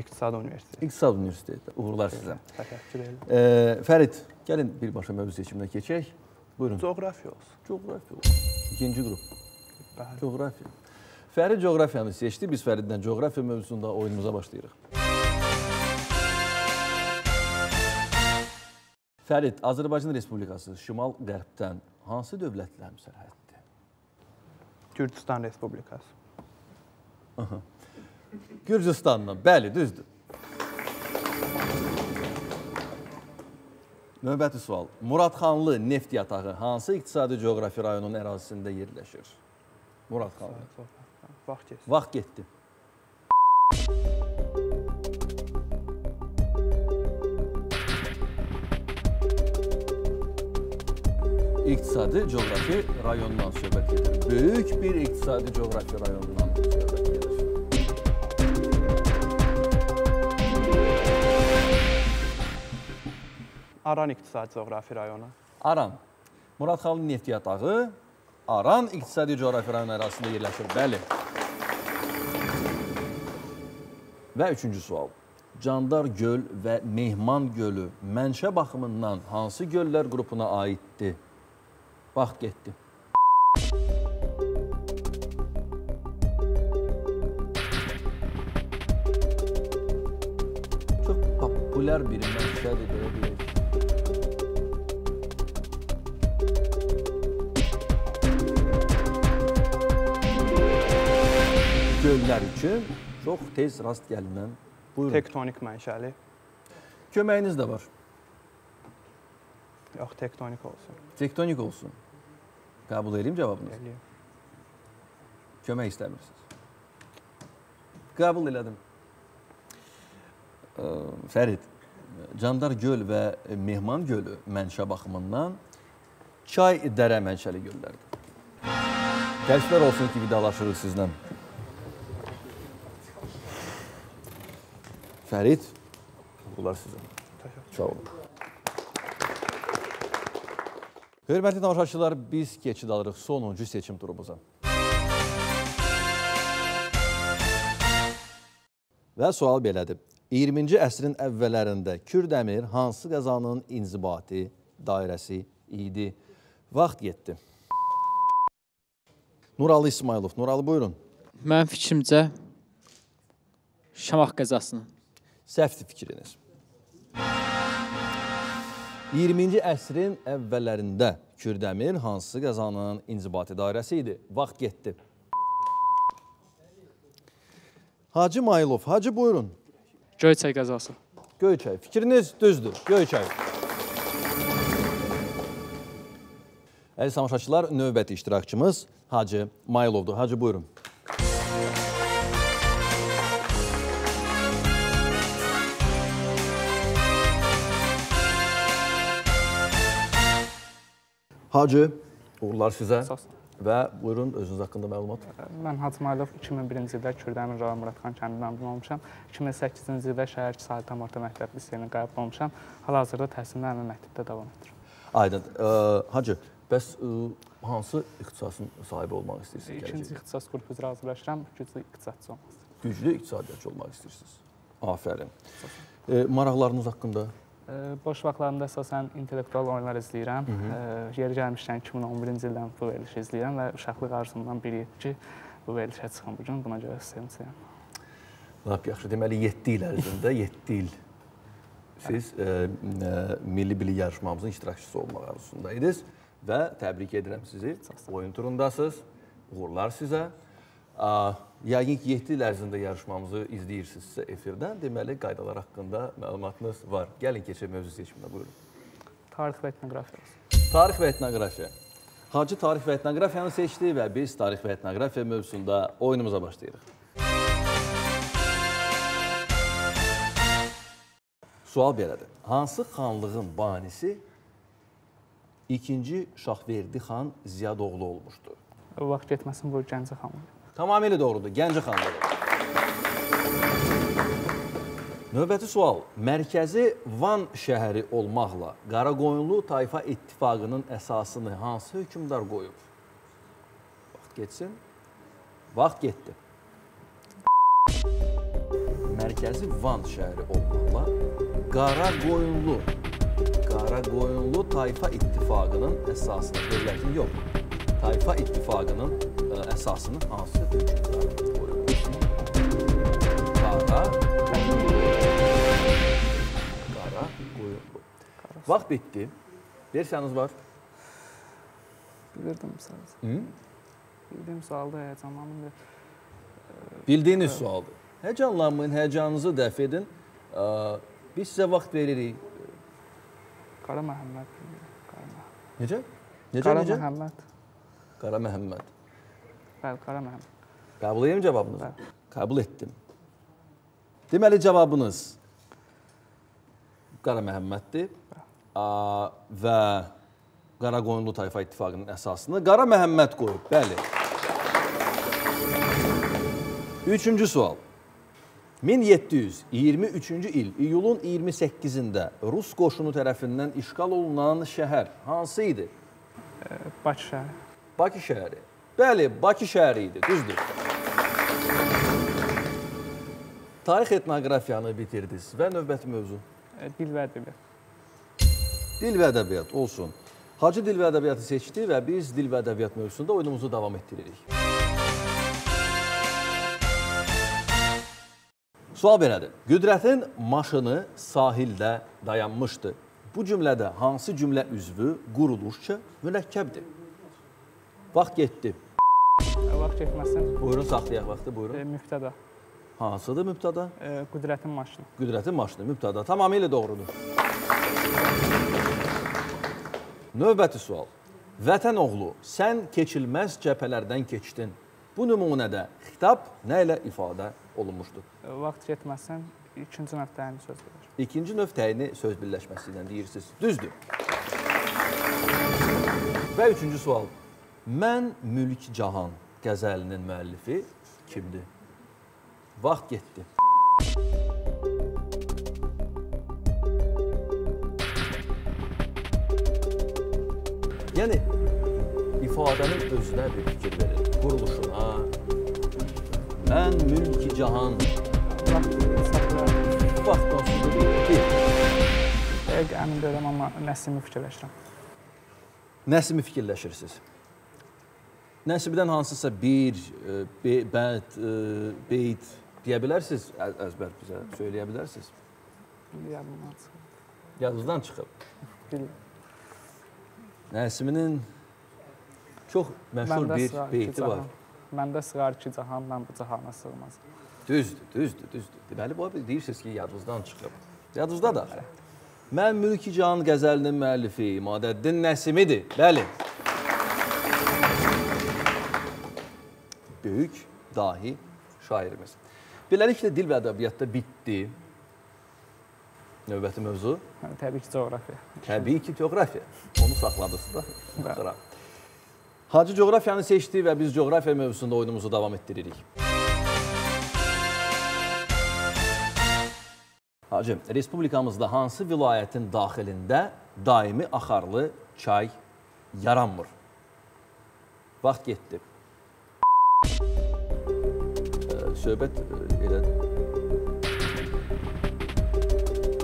İqtisad Universiteti. İqtisad Universiteti. Uğurlar sizə. Təşəkkür edirəm. Fərid, gəlin birbaşa mövzu seçiminə keçək. Buyurun. Coğrafiya olsun. Coğrafiya olsun. İkinci qrup. Coğrafiya. Fərid coğrafiyanı seçdi. Biz Fəriddən coğrafiya mövzusunda oyunumuza başlayırıq. Fərid, Azərbaycan Respublikası şimal-qərbdən hansı dövlətlə həmsərhəddir? Gürcüstan Respublikası. Aha. Gürcistanla, bəli, düzdür. Növbəti sual. Muradxanlı neft yatağı hansı iqtisadi coğrafi rayonunun ərazisində yerləşir? Muradxanlı. Vaxt getdi. Vaxt getdi. İqtisadi coğrafi rayonundan söhbət edir. Böyük bir iqtisadi coğrafi rayonundan söhbət edir. Aran iqtisadi coğrafi rayonu. Aran. Muradxanlı neft yatağı Aran iqtisadi coğrafi rayonu arasında yerləşir. Bəli. Və üçüncü sual. Candar göl və Mehman gölü mənşə baxımından hansı göllər qrupuna aiddir? Vaxt getdi. Çox populyar bir mənşədir, belə deyək. Göllər üçün çox tez rast gəlinən, buyurun. Tektonik mənşəli. Köməyiniz də var. Yox, tektonik olsun. Tektonik olsun. Qəbul edeyim cavabınızı? Eləyim. Kömək istəmirsiniz. Qəbul elədim. Fərid, Candar göl və Mehman gölü mənşə baxımından çay dərə mənşəli göllərdir. Təşəkkürlər olsun ki, vidalaşırıq sizlə. Fərid, bunlar sizə. Sağ olun. Hörmətli tamaşaçılar, biz keçid alırıq sonuncu seçim turumuza. Və sual belədir. iyirminci əsrin əvvəllərində Kürdəmir hansı qəzanın inzibati dairəsi idi? Vaxt getdi. Nuralı İsmaylov. Nuralı, buyurun. Mənim fikrimcə Şamax qəzasının. Səhvdir fikriniz. iyirminci əsrin əvvəllərində Kürdəmir hansı qəzanın inzibati dairəsi idi? Vaxt getdi. Hacı Mayılov. Hacı, buyurun. Göyçay qəzası. Göyçay. Fikriniz düzdür. Göyçay. Əziz tamaşaçılar, növbəti iştirakçımız Hacı Mayilovdur. Hacı, buyurun. Hacı, uğurlar sizə və buyurun, özünüz haqqında məlumat. Mən Hacı Mayılov, iki min birinci ildə Kürdəmir rayon Muradxan kəndindən olmuşam. iki min səkkizinci ildə şəhər İqtisadiyyatdan orta məktəb liseyindən qəbul olmuşam. Hal-hazırda təhsilimlə məktəbdə davam edir. Aydın. Hacı, Bəs hansı ixtisasın sahibi olmaq istəyirsiniz? İkinci ixtisas qrupu üzrə hazırlaşıram, güclü iqtisadçı olmaq istəyirsiniz. Güclü iqtisadçı olmaq istəyirsiniz. Afərin. Maraqlarınız haqqında? Boş vaxtlarımda əsasən intellektual oyunlar izləyirəm. Yeri gəlmişdən iki min on birinci ildən bu verilişi izləyirəm və uşaqlıq arzumdan biliyib ki, bu verilişə çıxan bugün, buna görə sevincliyəm. Lap yaxşı, deməli yeddi il ərzində, yeddi il siz milli-billi yarışmamızın iştirakçısı olmaq arzusundaydınız və təbrik edirəm sizi, oyun turundasınız, uğurlar sizə. Yəqin ki, yeddi il ərzində yarışmamızı izləyirsinizsə efirdən, deməli, qaydalar haqqında məlumatınız var. Gəlin, keçək mövzu seçimində, buyurun. Tarix və etnografiya. Tarix və etnografiya. Hacı tarix və etnografiyanı seçdi və biz tarix və etnografiya mövzusunda oyunumuza başlayırıq. Sual belədir. Hansı xanlığın banisi ikinci Şahverdi xan Ziyadoğlu olmuşdu? O vaxt getməsin, bu Gəncə xanlığı. Tamamilə doğrudur, Gəncə xanlığı. Növbəti sual. Mərkəzi Van şəhəri olmaqla Qaraqoyunlu Tayfa İttifaqının əsasını hansı hökmdar qoyub? Vaxt getsin. Vaxt getdi. Mərkəzi Van şəhəri olmaqla Qaraqoyunlu Qaraqoyunlu Tayfa İttifaqının əsasını dövlətin yox. Tayfa İttifaqının əsasını hansı hökmdarlar qoyub? Qara Qara qoyub. Vaxt bitdi. Versiyanız var. Bilirdim sualda. Bildiyim sualda həyəcanlandım. Bildiyiniz sualda. Həyəcanlanmayın, həyəcanınızı dəf edin. Biz sizə vaxt veririk. Qara Məhəmməd. Necə? Qara Məhəmməd. Qara Məhəmməd. Bəli, Qara Məhəmməd. Qəbul edeyim cavabınızı? Bəli. Qəbul etdim. Deməli, cavabınız Qara Məhəmməddir və Qaraqoyunlu Tayfa İttifaqının əsasını Qara Məhəmməd qoyub, bəli. Üçüncü sual. min yeddi yüz iyirmi üçüncü il iyulun iyirmi səkkizində Rus qoşunu tərəfindən işğal olunan şəhər hansı idi? Bakı şəhəri. Bakı şəhəri. Bəli, Bakı şəhəri idi, düzdür. Tarix etnografiyanı bitirdiniz və növbəti mövzu? Dil və ədəbiyyat. Dil və ədəbiyyat olsun. Hacı dil və ədəbiyyatı seçdi və biz dil və ədəbiyyat mövzusunda oyunumuzu davam etdiririk. Sual belədir. Qüdrətin maşını sahildə dayanmışdı. Bu cümlədə hansı cümlə üzvü quruluşca mürəkkəbdir? Vaxt getdi. Vaxt getməsin. Buyurun, saxlayaq vaxtı, buyurun. Mübtəda. Hansıdır mübtəda? Qüdrətin maşını. Qüdrətin maşını, mübtəda. Tamamilə doğrudur. Növbəti sual. Vətən oğlu, sən keçilməz cəbhələrdən keçdin. Bu nümunədə xitab nə ilə ifadə olunmuşdur? Vaxt getməsin, ikinci növ təyini söz birləşməsi. İkinci növ təyini söz birləşməsi ilə deyirsiniz. Düzdür. Və üçüncü sual. Mən Mülk Cahan qəzəlinin müəllifi kimdir? Vaxt getdi. Yəni, ifadənin özünə bir fikir verir. Quruluşuna. Mən Mülk Cahan. Vaxt olsun, bir. Dəqiq əmin deyirəm, amma Nəsimi fikirləşirəm. Nəsimi fikirləşirsiniz. Nəsibdən hansısa bir, bəd, beyt deyə bilərsiniz, əzbər bizə söyləyə bilərsiniz? Yadımdan çıxıb. Yadımdan çıxıb? Bilməm. Nəsiminin çox məşhur bir beyti var. Məndə sığar ki, cahan, mən bu cahana sığmaz. Düzdür, düzdür, düzdür. Deməli, bu deyirsiniz ki, yadımdan çıxıb. Yadımda da. Mən Mülki Cahan qəzəlinin müəllifi İmadəddin Nəsimidir. Bəli. Böyük dahi şairimiz. Beləliklə, dil və ədəbiyyatda bitdi. Növbəti mövzu? Təbii ki, coğrafiya. Təbii ki, coğrafiya. Onu saxladınız da. Hacı coğrafiyanı seçdi və biz coğrafiya mövzusunda oyunumuzu davam etdiririk. Hacı, respublikamızda hansı vilayətin daxilində daimi axarlı çay yaranmır. Vaxt getdi. Söhbət elə...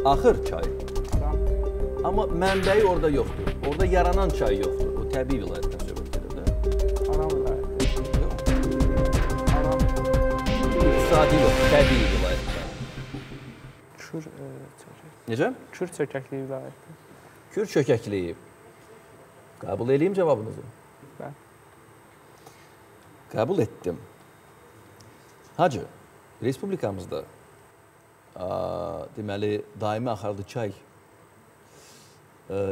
Axır çay. Amma mənbəyi orada yoxdur. Orada yaranan çay yoxdur. O təbii vilayətdən söhbət gedir. Aram vilayətdən. İqtisadi yox, təbii vilayətdən. Kür çökəkliyi. Necə? Kür çökəkliyi vilayətdən. Kür çökəkliyi. Qəbul edeyim cavabınızı. Bə. Qəbul etdim. Hacı, Respublikamızda deməli, daimi axarlı çay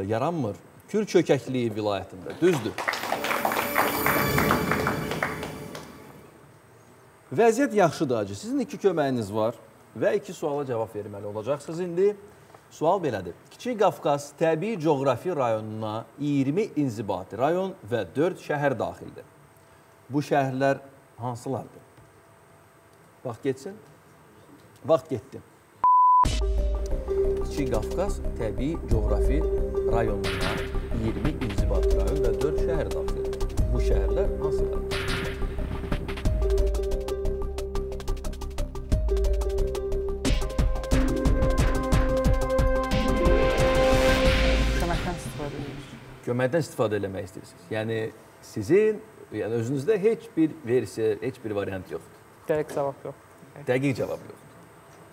yaranmır. Kür çökəkliyi vilayətində, düzdür. Vəziyyət yaxşıdır, Hacı. Sizin iki köməyiniz var və iki suala cavab verməli olacaqsınız. İndi sual belədir. Kiçik Qafqaz təbii coğrafi rayonuna iyirmi inzibati rayon və dörd şəhər daxildir. Bu şəhərlər hansılardır? Vaxt geçsin. Vaxt getdi. Kiçik Qafqaz təbii coğrafi rayonuna iyirmi inzibati rayon və dörd şəhər daxildir. Bu şəhərlər hansılardır? Köməkdən istifadə edilir. Köməkdən istifadə eləmək istəyirsiniz. Yəni sizin, yəni özünüzdə heç bir versiya, heç bir variant yoxdur. Dəqiq cavab yox. Dəqiq cavab yox.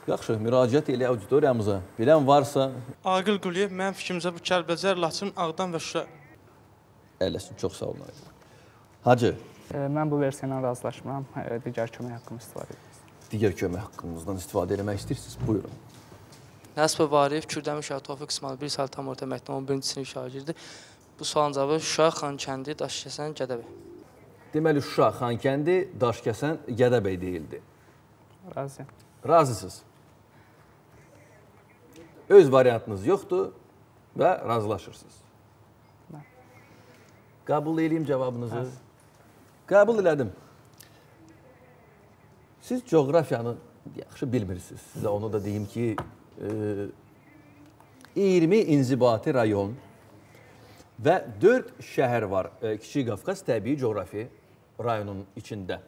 Yaxşı, müraciət elə auditoriyamıza. Bilən varsa... Aqil Quliyev, mənim fikrimizə bu Kəlbəcər, Laçın, Ağdam və Şuşa... Ələsin, çox sağ olun. Hacı. Mən bu versiyayla razılaşmıram. Digər kömək haqqımı istifadə edirsiniz. Digər kömək haqqımızdan istifadə eləmək istəyirsiniz. Buyurun. Nəsbə Varif, Kürdəmir şəhər, Tofiq İsmail, bir saat tam orta məktəbin on birinci sinif şagirdi. Bu sualın cavabı Şuşa, Xankəndi, Daşkəsən, Gədəbəy. Deməli, Şuşa, Xankəndi, Daşkəsən, Gədəbəy deyildi. Razı. Razısınız. Öz variantınız yoxdur və razılaşırsınız. Qəbul edeyim cavabınızı. Qəbul elədim. Siz coğrafiyanı yaxşı bilmirsiniz. Sizə onu da deyim ki, iyirmi inzibati rayon və dörd şəhər var Kiçik Qafqaz təbii coğrafi rayonun içində.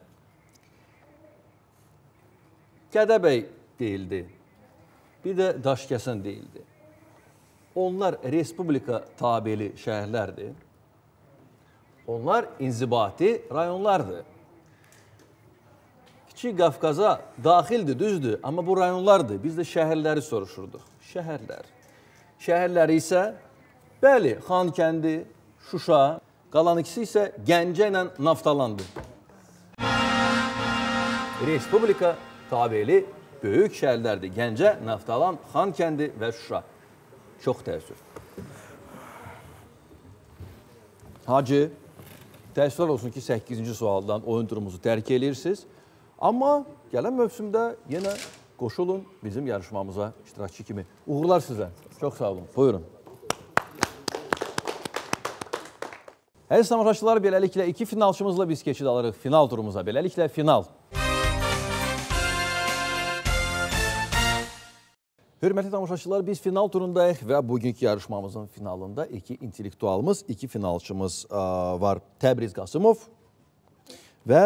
Gədəbəy deyildi, bir də Daşkəsən deyildi. Onlar respublika tabeli şəhərlərdir. Onlar inzibati rayonlardır. Kiçik Qafqaza daxildir, düzdür, amma bu rayonlardır. Biz də şəhərləri soruşurduq. Şəhərlər. Şəhərləri isə bəli, Xankəndi, Şuşa, qalan ikisi isə Gəncə ilə Naftalandı. Respublika tabeli böyük şəhərlərdir. Gəncə, Naftalan, Xankəndi və Şuşa. Çox təəssüf. Hacı, təəssüflər olsun ki, səkkizinci sualdan oyun durumunuzu dərk edirsiniz. Amma gələn mövsümdə yenə qoşulun bizim yarışmamıza iştirakçı kimi. Uğurlar sizə. Çox sağ olun. Buyurun. Əziz tamaşaçılar, beləliklə iki finalçımızla biz keçid alırıq final turumuza. Beləliklə final. Hörmətli tamaşaçılar, biz final turundayıq və bugünkü yarışmamızın finalında iki intellektualımız, iki finalçımız var. Təbriz Qasımov və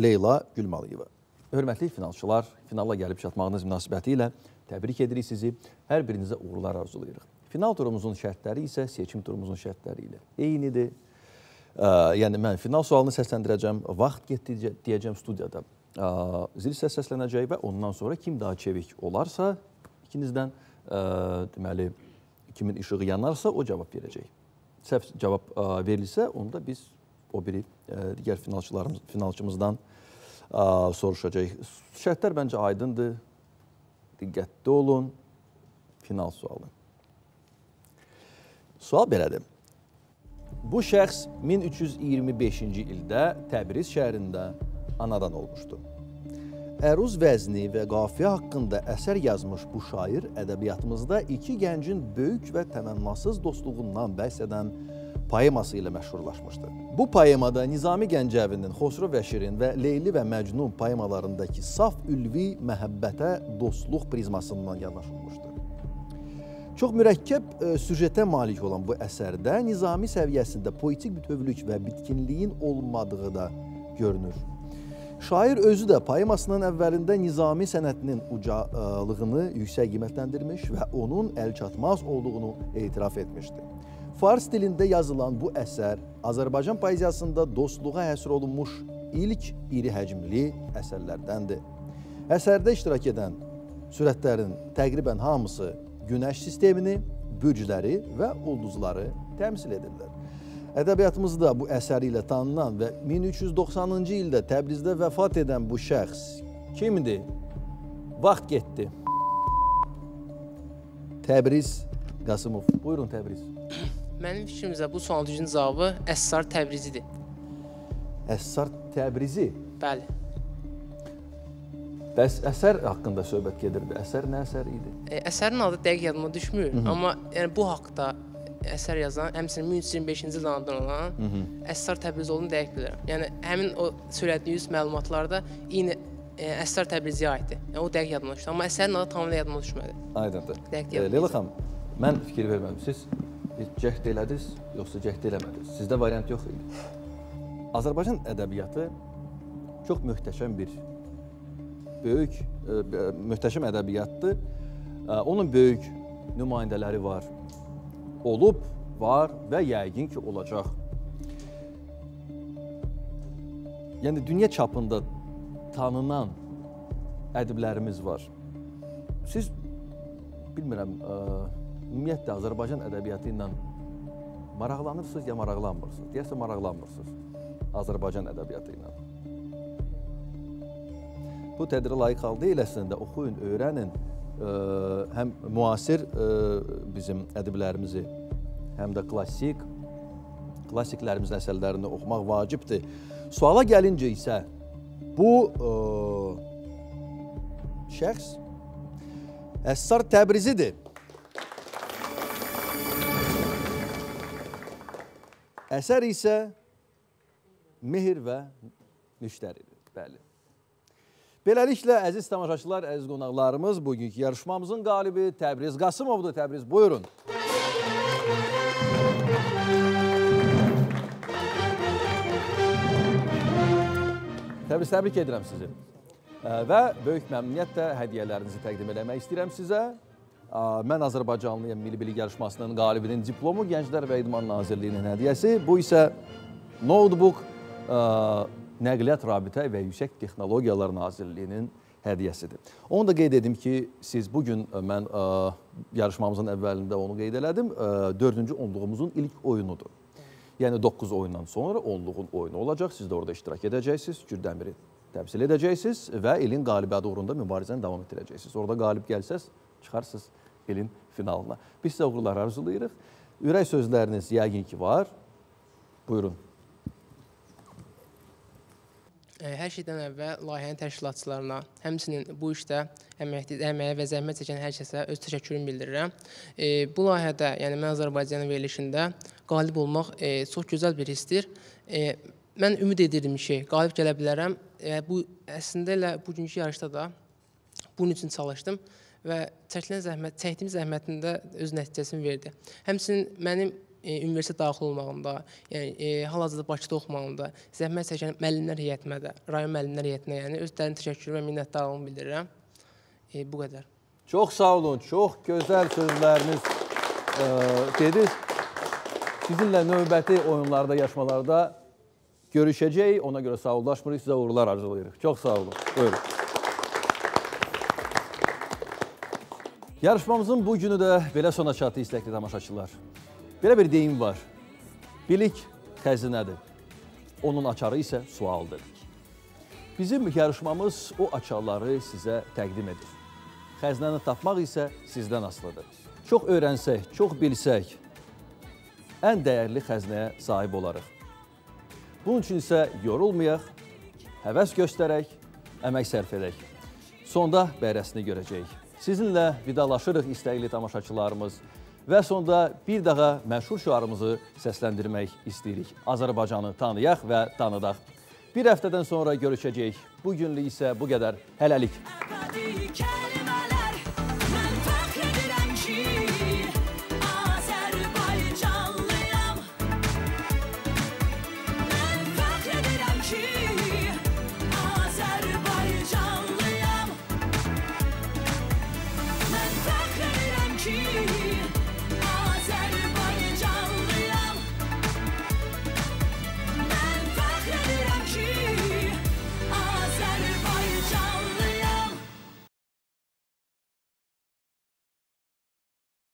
Leyla Gülmalıyeva. Hörmətli finalçılar, finalla gəlib çatmağınız münasibəti ilə təbrik edirik sizi. Hər birinizə uğurlar arzulayırıq. Final turumuzun şərtləri isə seçim turumuzun şərtləri ilə eynidir. Yəni, mən final sualını səsləndirəcəm, vaxt getdi deyəcəm studiyada. Zil səs səslənəcək və ondan sonra kim daha çevik olarsa, ikinizdən deməli, kimin işığı yanarsa o cavab verəcək. Səhv cavab verilsə, onda biz o biri digər finalçımızdan soruşacaq. Şərtlər bəncə aydındır, diqqətli olun, final sualı. Sual belədir. Bu şəxs min üç yüz iyirmi beşinci ildə Təbriz şəhərində anadan olmuşdu. Əruz vəzni və qafiyə haqqında əsər yazmış bu şair ədəbiyyatımızda iki gəncin böyük və təmənnasız dostluğundan bəhs edən poeması ilə məşhurlaşmışdı. Bu poemada Nizami Gəncəvinin Xosro və Şirin və Leyli və Məcnun poemalarındakı saf ülvi məhəbbətə dostluq prizmasından yanaşılmışdı. Çox mürəkkəb süjetə malik olan bu əsərdə nizami səviyyəsində poetik bütövlük və bitkinliyin olmadığı da görünür. Şair özü də poemasının əvvəlində nizami sənətinin ucalığını yüksək qiymətləndirmiş və onun əlçatmaz olduğunu etiraf etmişdi. Fars dilində yazılan bu əsər Azərbaycan poeziyasında dostluğa həsr olunmuş ilk iri həcmli əsərlərdəndir. Əsərdə iştirak edən sürətlərin təqribən hamısı günəş sistemini, bürcləri və ulduzları təmsil edirlər. Ədəbiyyatımızda bu əsəri ilə tanınan və min üç yüz doxsanıncı ildə Təbrizdə vəfat edən bu şəxs kimdir? Vaxt getdi. Təbriz Qasımov. Buyurun, Təbriz. Mənim fikrimizə bu sual düzgün cavabı Əssar Təbrizidir. Əssar Təbrizi? Bəli. Bəs əsər haqqında söhbət gedirdi. Əsər nə əsər idi? E, əsərin adı dəqiq yadıma düşmür, Hı -hı. amma yəni, bu haqda əsər yazan, həmçinin min üç yüz iyirmi beşinci ildən olan Əssar Təbrizi olduğunu dəqiq bilirəm. Yəni, həmin o söylədiyiniz məlumatlarda eyni Əssar Təbriziyə aiddir. Yəni, o dəqiq yadıma düşdü. Amma əsərin adı tamamilə yadıma düşmədi. Aydındır. Leyla xanım, mən fikir vermədim. Siz cəhd elədiniz, yoxsa cəhd eləmədiniz? Sizdə variant yox idi. Azərbaycan ədəbiyyatı çox möhtəşəm bir böyük, möhtəşəm ədəbiyyatdır. Onun böyük nümayəndələri var. Olub, var və yəqin ki, olacaq. Yəni, dünya çapında tanınan ədiblərimiz var. Siz, bilmirəm, ümumiyyətlə, Azərbaycan ədəbiyyatı ilə maraqlanırsınız ya maraqlanmırsınız? Deyəsə, maraqlanmırsınız Azərbaycan ədəbiyyatı ilə. Bu tədrə layiq halda eləsində oxuyun, öyrənin, həm müasir bizim ədiblərimizi, həm də klassik, klassiklərimizin əsərlərini oxumaq vacibdir. Suala gəlincə isə bu şəxs Əssar Təbrizidir. Əsər isə Mehir və Müştəridir, bəli. Beləliklə, əziz tamaşaçılar, əziz qonaqlarımız, bugünkü yarışmamızın qalibi Təbriz Qasımovdur. Təbriz, buyurun. Təbriz, təbrik edirəm sizi. Və böyük məmnuniyyətlə hədiyələrinizi təqdim eləmək istəyirəm sizə. Mən Azərbaycanlıyam Milli Bilik Yarışmasının qalibinin diplomu Gənclər və İdman Nazirliyinin hədiyəsi. Bu isə notebook, Nəqliyyat, Rabitə və Yüksək Texnologiyalar Nazirliyinin hədiyəsidir. Onu da qeyd edim ki, siz bugün, mən yarışmamızın əvvəlində onu qeyd elədim, dördüncü onluğumuzun ilk oyunudur. Yəni, doqquz oyundan sonra onluğun oyunu olacaq, siz də orada iştirak edəcəksiniz, Kürdəmiri təmsil edəcəksiniz və ilin qalibiyyəti uğrunda mübarizəni davam etdirəcəksiniz. Orada qalib gəlsəz, çıxarsınız ilin finalına. Biz sizə uğurlar arzulayırıq. Ürək sözləriniz yəqin ki, var. Buyurun. Hər şeydən əvvəl layihənin təşkilatçılarına, həmçinin bu işdə əməyə və zəhmət çəkən hər kəsə öz təşəkkürümü bildirirəm. Bu layihədə, yəni mən Azərbaycanın verilişində qalib olmaq çox gözəl bir hissdir. Mən ümid edirdim ki, qalib gələ bilərəm. Əslində elə bugünkü yarışda da bunun üçün çalışdım və çəkdiyim zəhmətin də öz nəticəsini verdi. Həmçinin mənim üniversitet daxil olmağımda, hal-hazırda Bakıda oxumağımda, zəhmət çəkən müəllimlər heyətimə də, rayon müəllimlər heyətinə özlərini təşəkkür və minnətdarlığımı bildirirəm. Bu qədər. Çox sağ olun, çox gözəl sözləriniz dediniz. Sizinlə növbəti oyunlarda, yarışmalarda görüşəcək. Ona görə sağollaşmırıq, sizə uğurlar arzulayırıq. Çox sağ olun. Buyurun. Yarışmamızın bu günü də belə sona çatdı, istəkli tamaşaçılar. Belə bir deyim var, bilik xəzinədir, onun açarı isə sualdır. Bizim yarışmamız o açarları sizə təqdim edir. Xəzinəni tapmaq isə sizdən asılıdır. Çox öyrənsək, çox bilsək, ən dəyərli xəzinəyə sahib olarıq. Bunun üçün isə yorulmayaq, həvəs göstərək, əmək sərf edək. Sonda bəhrəsini görəcəyik. Sizinlə vidalaşırıq istəkli tamaşaçılarımız. Və sonda bir daha məşhur şüarımızı səsləndirmək istəyirik. Azərbaycanı tanıyaq və tanıdaq. Bir həftədən sonra görüşəcəyik. Bu günlük isə bu qədər. Hələlik. ki